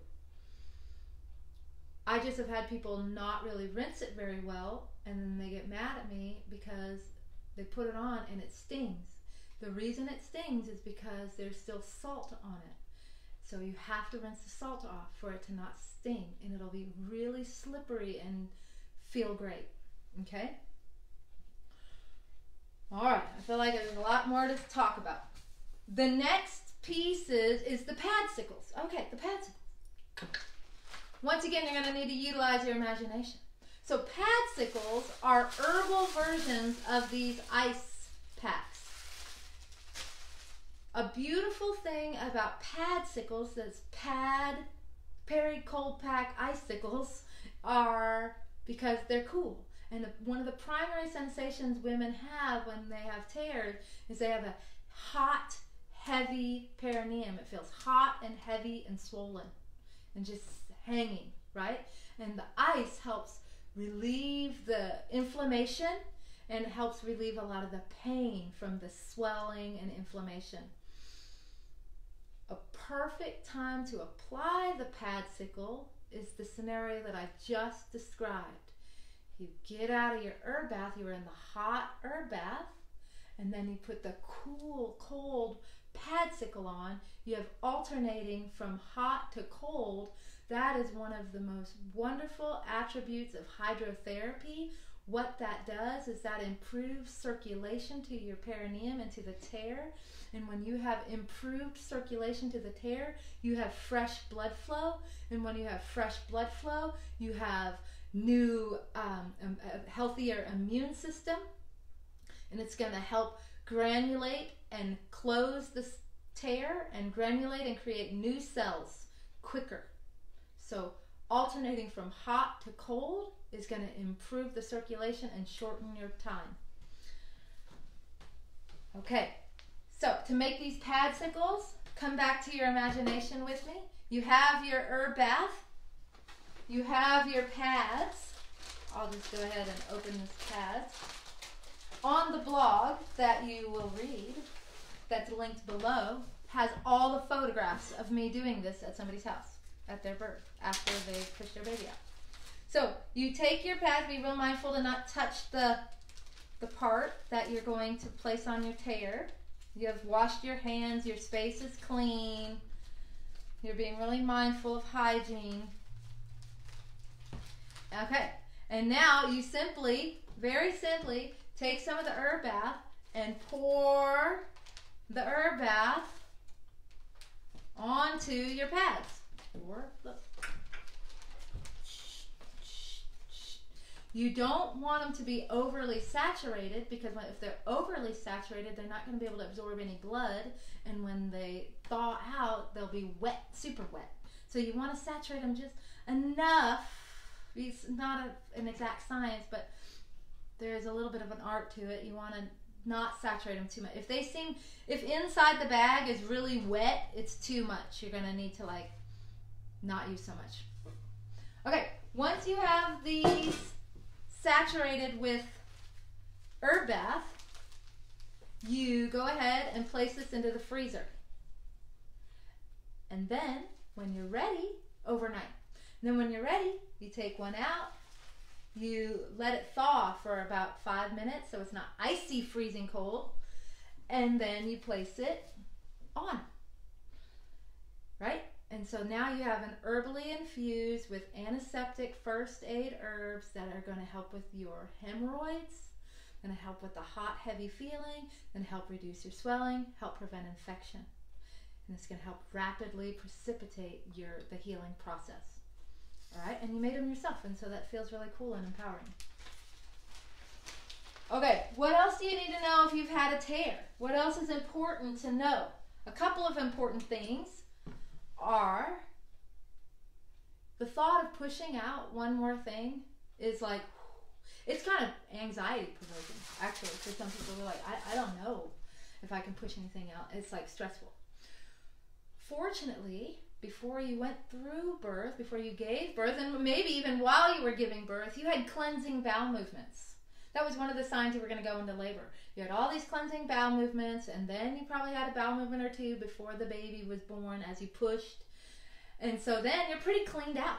I just have had people not really rinse it very well, and then they get mad at me because they put it on and it stings. The reason it stings is because there's still salt on it. So you have to rinse the salt off for it to not sting, and it'll be really slippery and feel great, okay? All right, I feel like there's a lot more to talk about. The next piece is the padsicles. Okay, the padsicles. Once again, you're gonna need to utilize your imagination. So padsicles are herbal versions of these ice packs. A beautiful thing about padsicles, that's pad, peri, cold pack, icicles, are because they're cool. And one of the primary sensations women have when they have tears is they have a hot, heavy perineum. It feels hot and heavy and swollen and just hanging, right? And the ice helps relieve the inflammation, and it helps relieve a lot of the pain from the swelling and inflammation. A perfect time to apply the padsicle is the scenario that I just described. You get out of your herb bath, you were in the hot herb bath, and then you put the cool, cold padsicle on. You have alternating from hot to cold. That is one of the most wonderful attributes of hydrotherapy, What that does is that improves circulation to your perineum and to the tear. And when you have improved circulation to the tear, you have fresh blood flow. And when you have fresh blood flow, you have new, a healthier immune system. And it's going to help granulate and close this tear and granulate and create new cells quicker. So alternating from hot to cold is going to improve the circulation and shorten your time. Okay, so to make these padsicles, come back to your imagination with me. You have your herb bath. You have your pads. I'll just go ahead and open this pad. On the blog that you will read, that's linked below, has all the photographs of me doing this at somebody's house at their birth after they push their baby out. So you take your pad, be real mindful to not touch the part that you're going to place on your tear. You have washed your hands, your space is clean, you're being really mindful of hygiene. Okay, and now you simply, very simply, take some of the herb bath and pour the herb bath onto your pads. You don't want them to be overly saturated, because if they're overly saturated, they're not going to be able to absorb any blood, and when they thaw out, they'll be wet, super wet. So you want to saturate them just enough. It's not an exact science, but there's a little bit of an art to it. You want to not saturate them too much. If they seem, if inside the bag is really wet, it's too much. You're going to need to like not use so much. Okay, once you have these saturated with herb bath, you go ahead and place this into the freezer. And then when you're ready, overnight. And then when you're ready, you take one out, you let it thaw for about 5 minutes so it's not icy freezing cold, and then you place it on, right? And so now you have an herbally infused with antiseptic first aid herbs that are going to help with your hemorrhoids, going to help with the hot, heavy feeling, and help reduce your swelling, help prevent infection. And it's going to help rapidly precipitate the healing process. All right, and you made them yourself, and so that feels really cool and empowering. Okay, what else do you need to know if you've had a tear? What else is important to know? A couple of important things are the thought of pushing out. One more thing is like, it's kind of anxiety provoking, actually, because some people are like, I don't know if I can push anything out. It's like stressful. Fortunately, before you went through birth, before you gave birth, and maybe even while you were giving birth, you had cleansing bowel movements. That was one of the signs you were going to go into labor. You had all these cleansing bowel movements, and then you probably had a bowel movement or two before the baby was born as you pushed. And so then you're pretty cleaned out.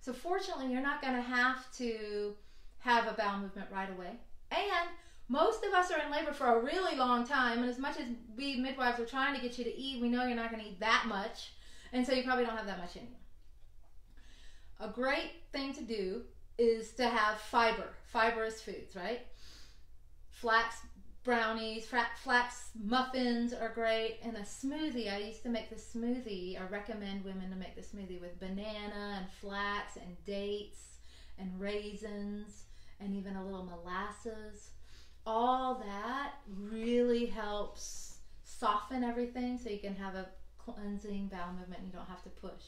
So fortunately, you're not going to have a bowel movement right away. And most of us are in labor for a really long time, and as much as we midwives are trying to get you to eat, we know you're not going to eat that much. And so you probably don't have that much anymore. A great thing to do is to have fibrous foods, right? Flax brownies, flax muffins are great, and a smoothie. I used to make the smoothie, I recommend women to make the smoothie with banana and flax and dates and raisins and even a little molasses. All that really helps soften everything so you can have a cleansing bowel movement and you don't have to push.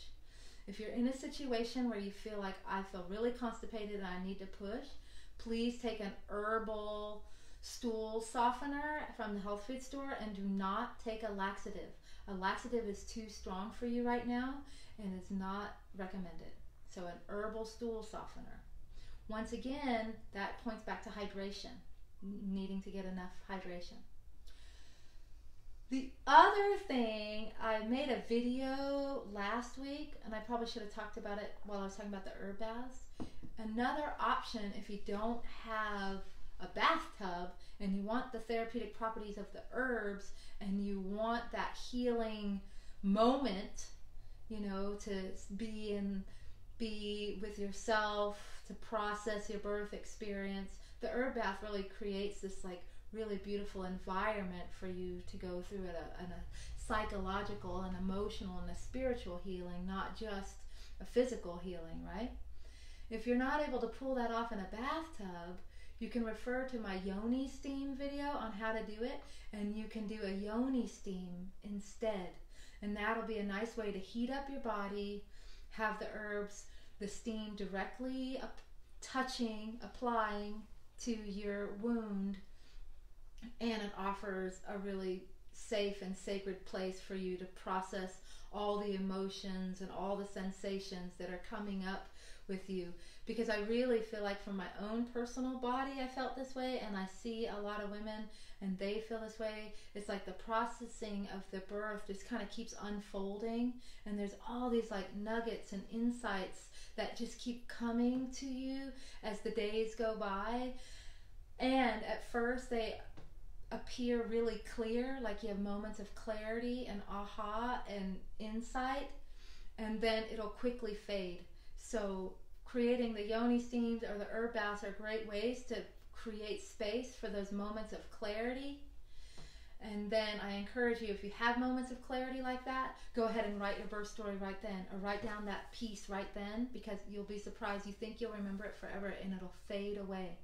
If you're in a situation where you feel like, I feel really constipated and I need to push, please take an herbal stool softener from the health food store, and do not take a laxative. A laxative is too strong for you right now and it's not recommended. So an herbal stool softener. Once again, that points back to hydration, needing to get enough hydration. The other thing, I made a video last week, and I probably should have talked about it while I was talking about the herb baths. Another option, if you don't have a bathtub and you want the therapeutic properties of the herbs and you want that healing moment, you know, to be in be with yourself, to process your birth experience. The herb bath really creates this like really beautiful environment for you to go through a psychological and emotional and a spiritual healing, not just a physical healing, right? If you're not able to pull that off in a bathtub, you can refer to my yoni steam video on how to do it, and you can do a yoni steam instead. And that'll be a nice way to heat up your body, have the herbs, the steam directly touching, applying to your wound, and it offers a really safe and sacred place for you to process all the emotions and all the sensations that are coming up with you. Because I really feel like from my own personal body I felt this way, and I see a lot of women and they feel this way. It's like the processing of the birth just kind of keeps unfolding, and there's all these like nuggets and insights that just keep coming to you as the days go by. And at first they appear really clear, like you have moments of clarity and aha and insight, and then it'll quickly fade. So creating the yoni steams or the herb baths are great ways to create space for those moments of clarity. And then I encourage you, if you have moments of clarity like that, go ahead and write your birth story right then, or write down that piece right then, because you'll be surprised. You think you'll remember it forever and it'll fade away.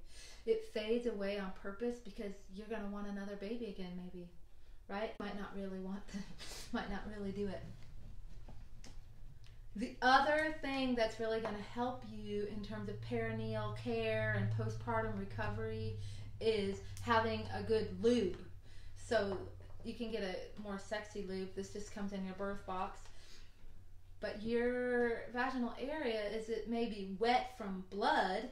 It fades away on purpose because you're going to want another baby again maybe, right? Might not really want them, might not really do it. The other thing that's really going to help you in terms of perineal care and postpartum recovery is having a good lube. So you can get a more sexy lube. This just comes in your birth box. But your vaginal area is, it may be wet from blood,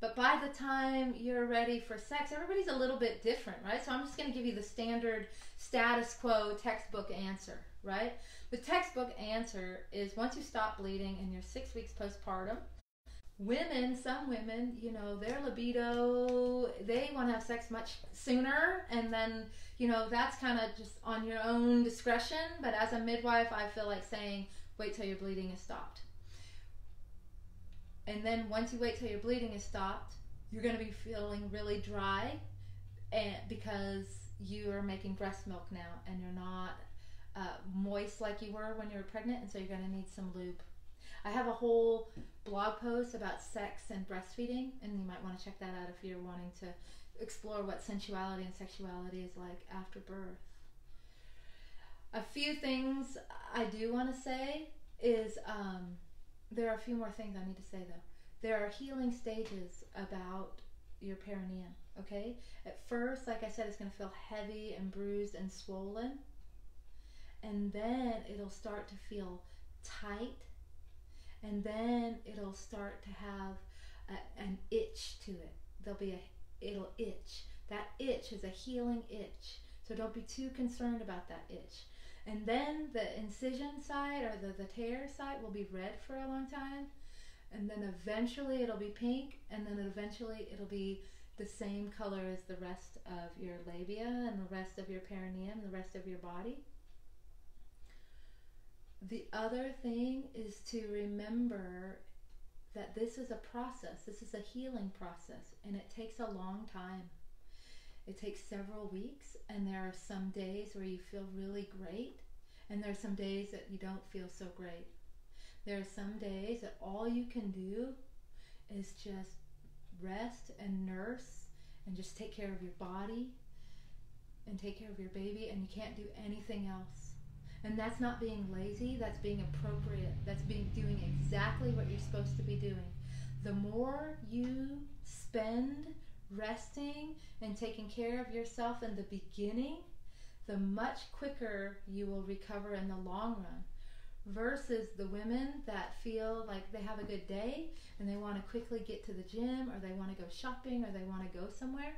but by the time you're ready for sex, everybody's a little bit different, right? So I'm just going to give you the standard status quo textbook answer, right? The textbook answer is once you stop bleeding and you're 6 weeks postpartum, women, some women, you know, their libido, they want to have sex much sooner, and then, you know, that's kind of just on your own discretion. But as a midwife, I feel like saying, wait till your bleeding is stopped. And then once you wait till your bleeding is stopped, you're going to be feeling really dry, and because you are making breast milk now and you're not moist like you were when you were pregnant, and so you're going to need some lube. I have a whole blog post about sex and breastfeeding, and you might want to check that out if you're wanting to explore what sensuality and sexuality is like after birth. A few things I do want to say is there are a few more things I need to say though. There are healing stages about your perineum, okay? At first, like I said, it's going to feel heavy and bruised and swollen, and then it'll start to feel tight, and then it'll start to have an itch to it. There'll be it'll itch. That itch is a healing itch, so don't be too concerned about that itch. And then the incision side or the tear side will be red for a long time, and then eventually it'll be pink, and then eventually it'll be the same color as the rest of your labia and the rest of your perineum, the rest of your body. The other thing is to remember that this is a process, this is a healing process, and it takes a long time. It takes several weeks, and there are some days where you feel really great, and there are some days that you don't feel so great. There are some days that all you can do is just rest and nurse and just take care of your body and take care of your baby, and you can't do anything else. And that's not being lazy, that's being appropriate, that's being doing exactly what you're supposed to be doing. The more you spend resting and taking care of yourself in the beginning, the much quicker you will recover in the long run, versus the women that feel like they have a good day and they want to quickly get to the gym, or they want to go shopping, or they want to go somewhere.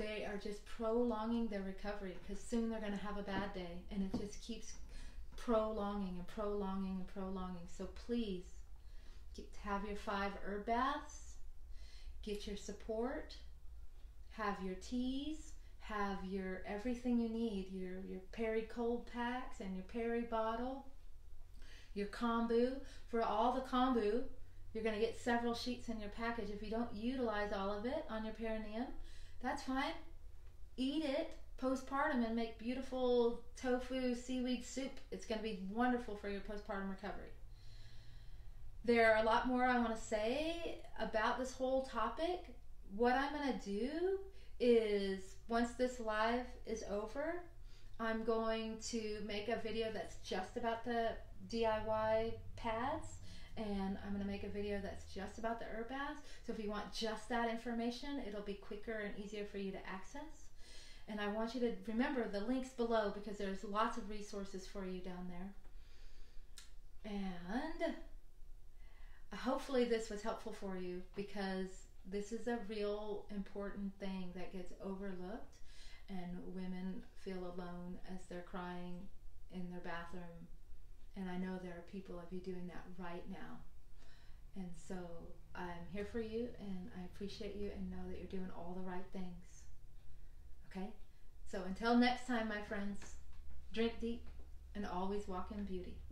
They are just prolonging their recovery, because soon they're going to have a bad day, and it just keeps prolonging and prolonging and prolonging. So please have your 5 herb baths, get your support, have your teas, have your everything you need, your peri cold packs and your peri bottle, your kombu. For all the kombu, you're going to get several sheets in your package. If you don't utilize all of it on your perineum, that's fine. Eat it postpartum and make beautiful tofu seaweed soup. It's going to be wonderful for your postpartum recovery. There are a lot more I want to say about this whole topic. What I'm going to do is, once this live is over, I'm going to make a video that's just about the DIY pads, and I'm going to make a video that's just about the herb baths. So if you want just that information, it'll be quicker and easier for you to access. And I want you to remember the links below, because there's lots of resources for you down there. And hopefully this was helpful for you, because this is a real important thing that gets overlooked, and women feel alone as they're crying in their bathroom. And I know there are people of you doing that right now. And so I'm here for you, and I appreciate you, and know that you're doing all the right things. Okay? So until next time, my friends, drink deep and always walk in beauty.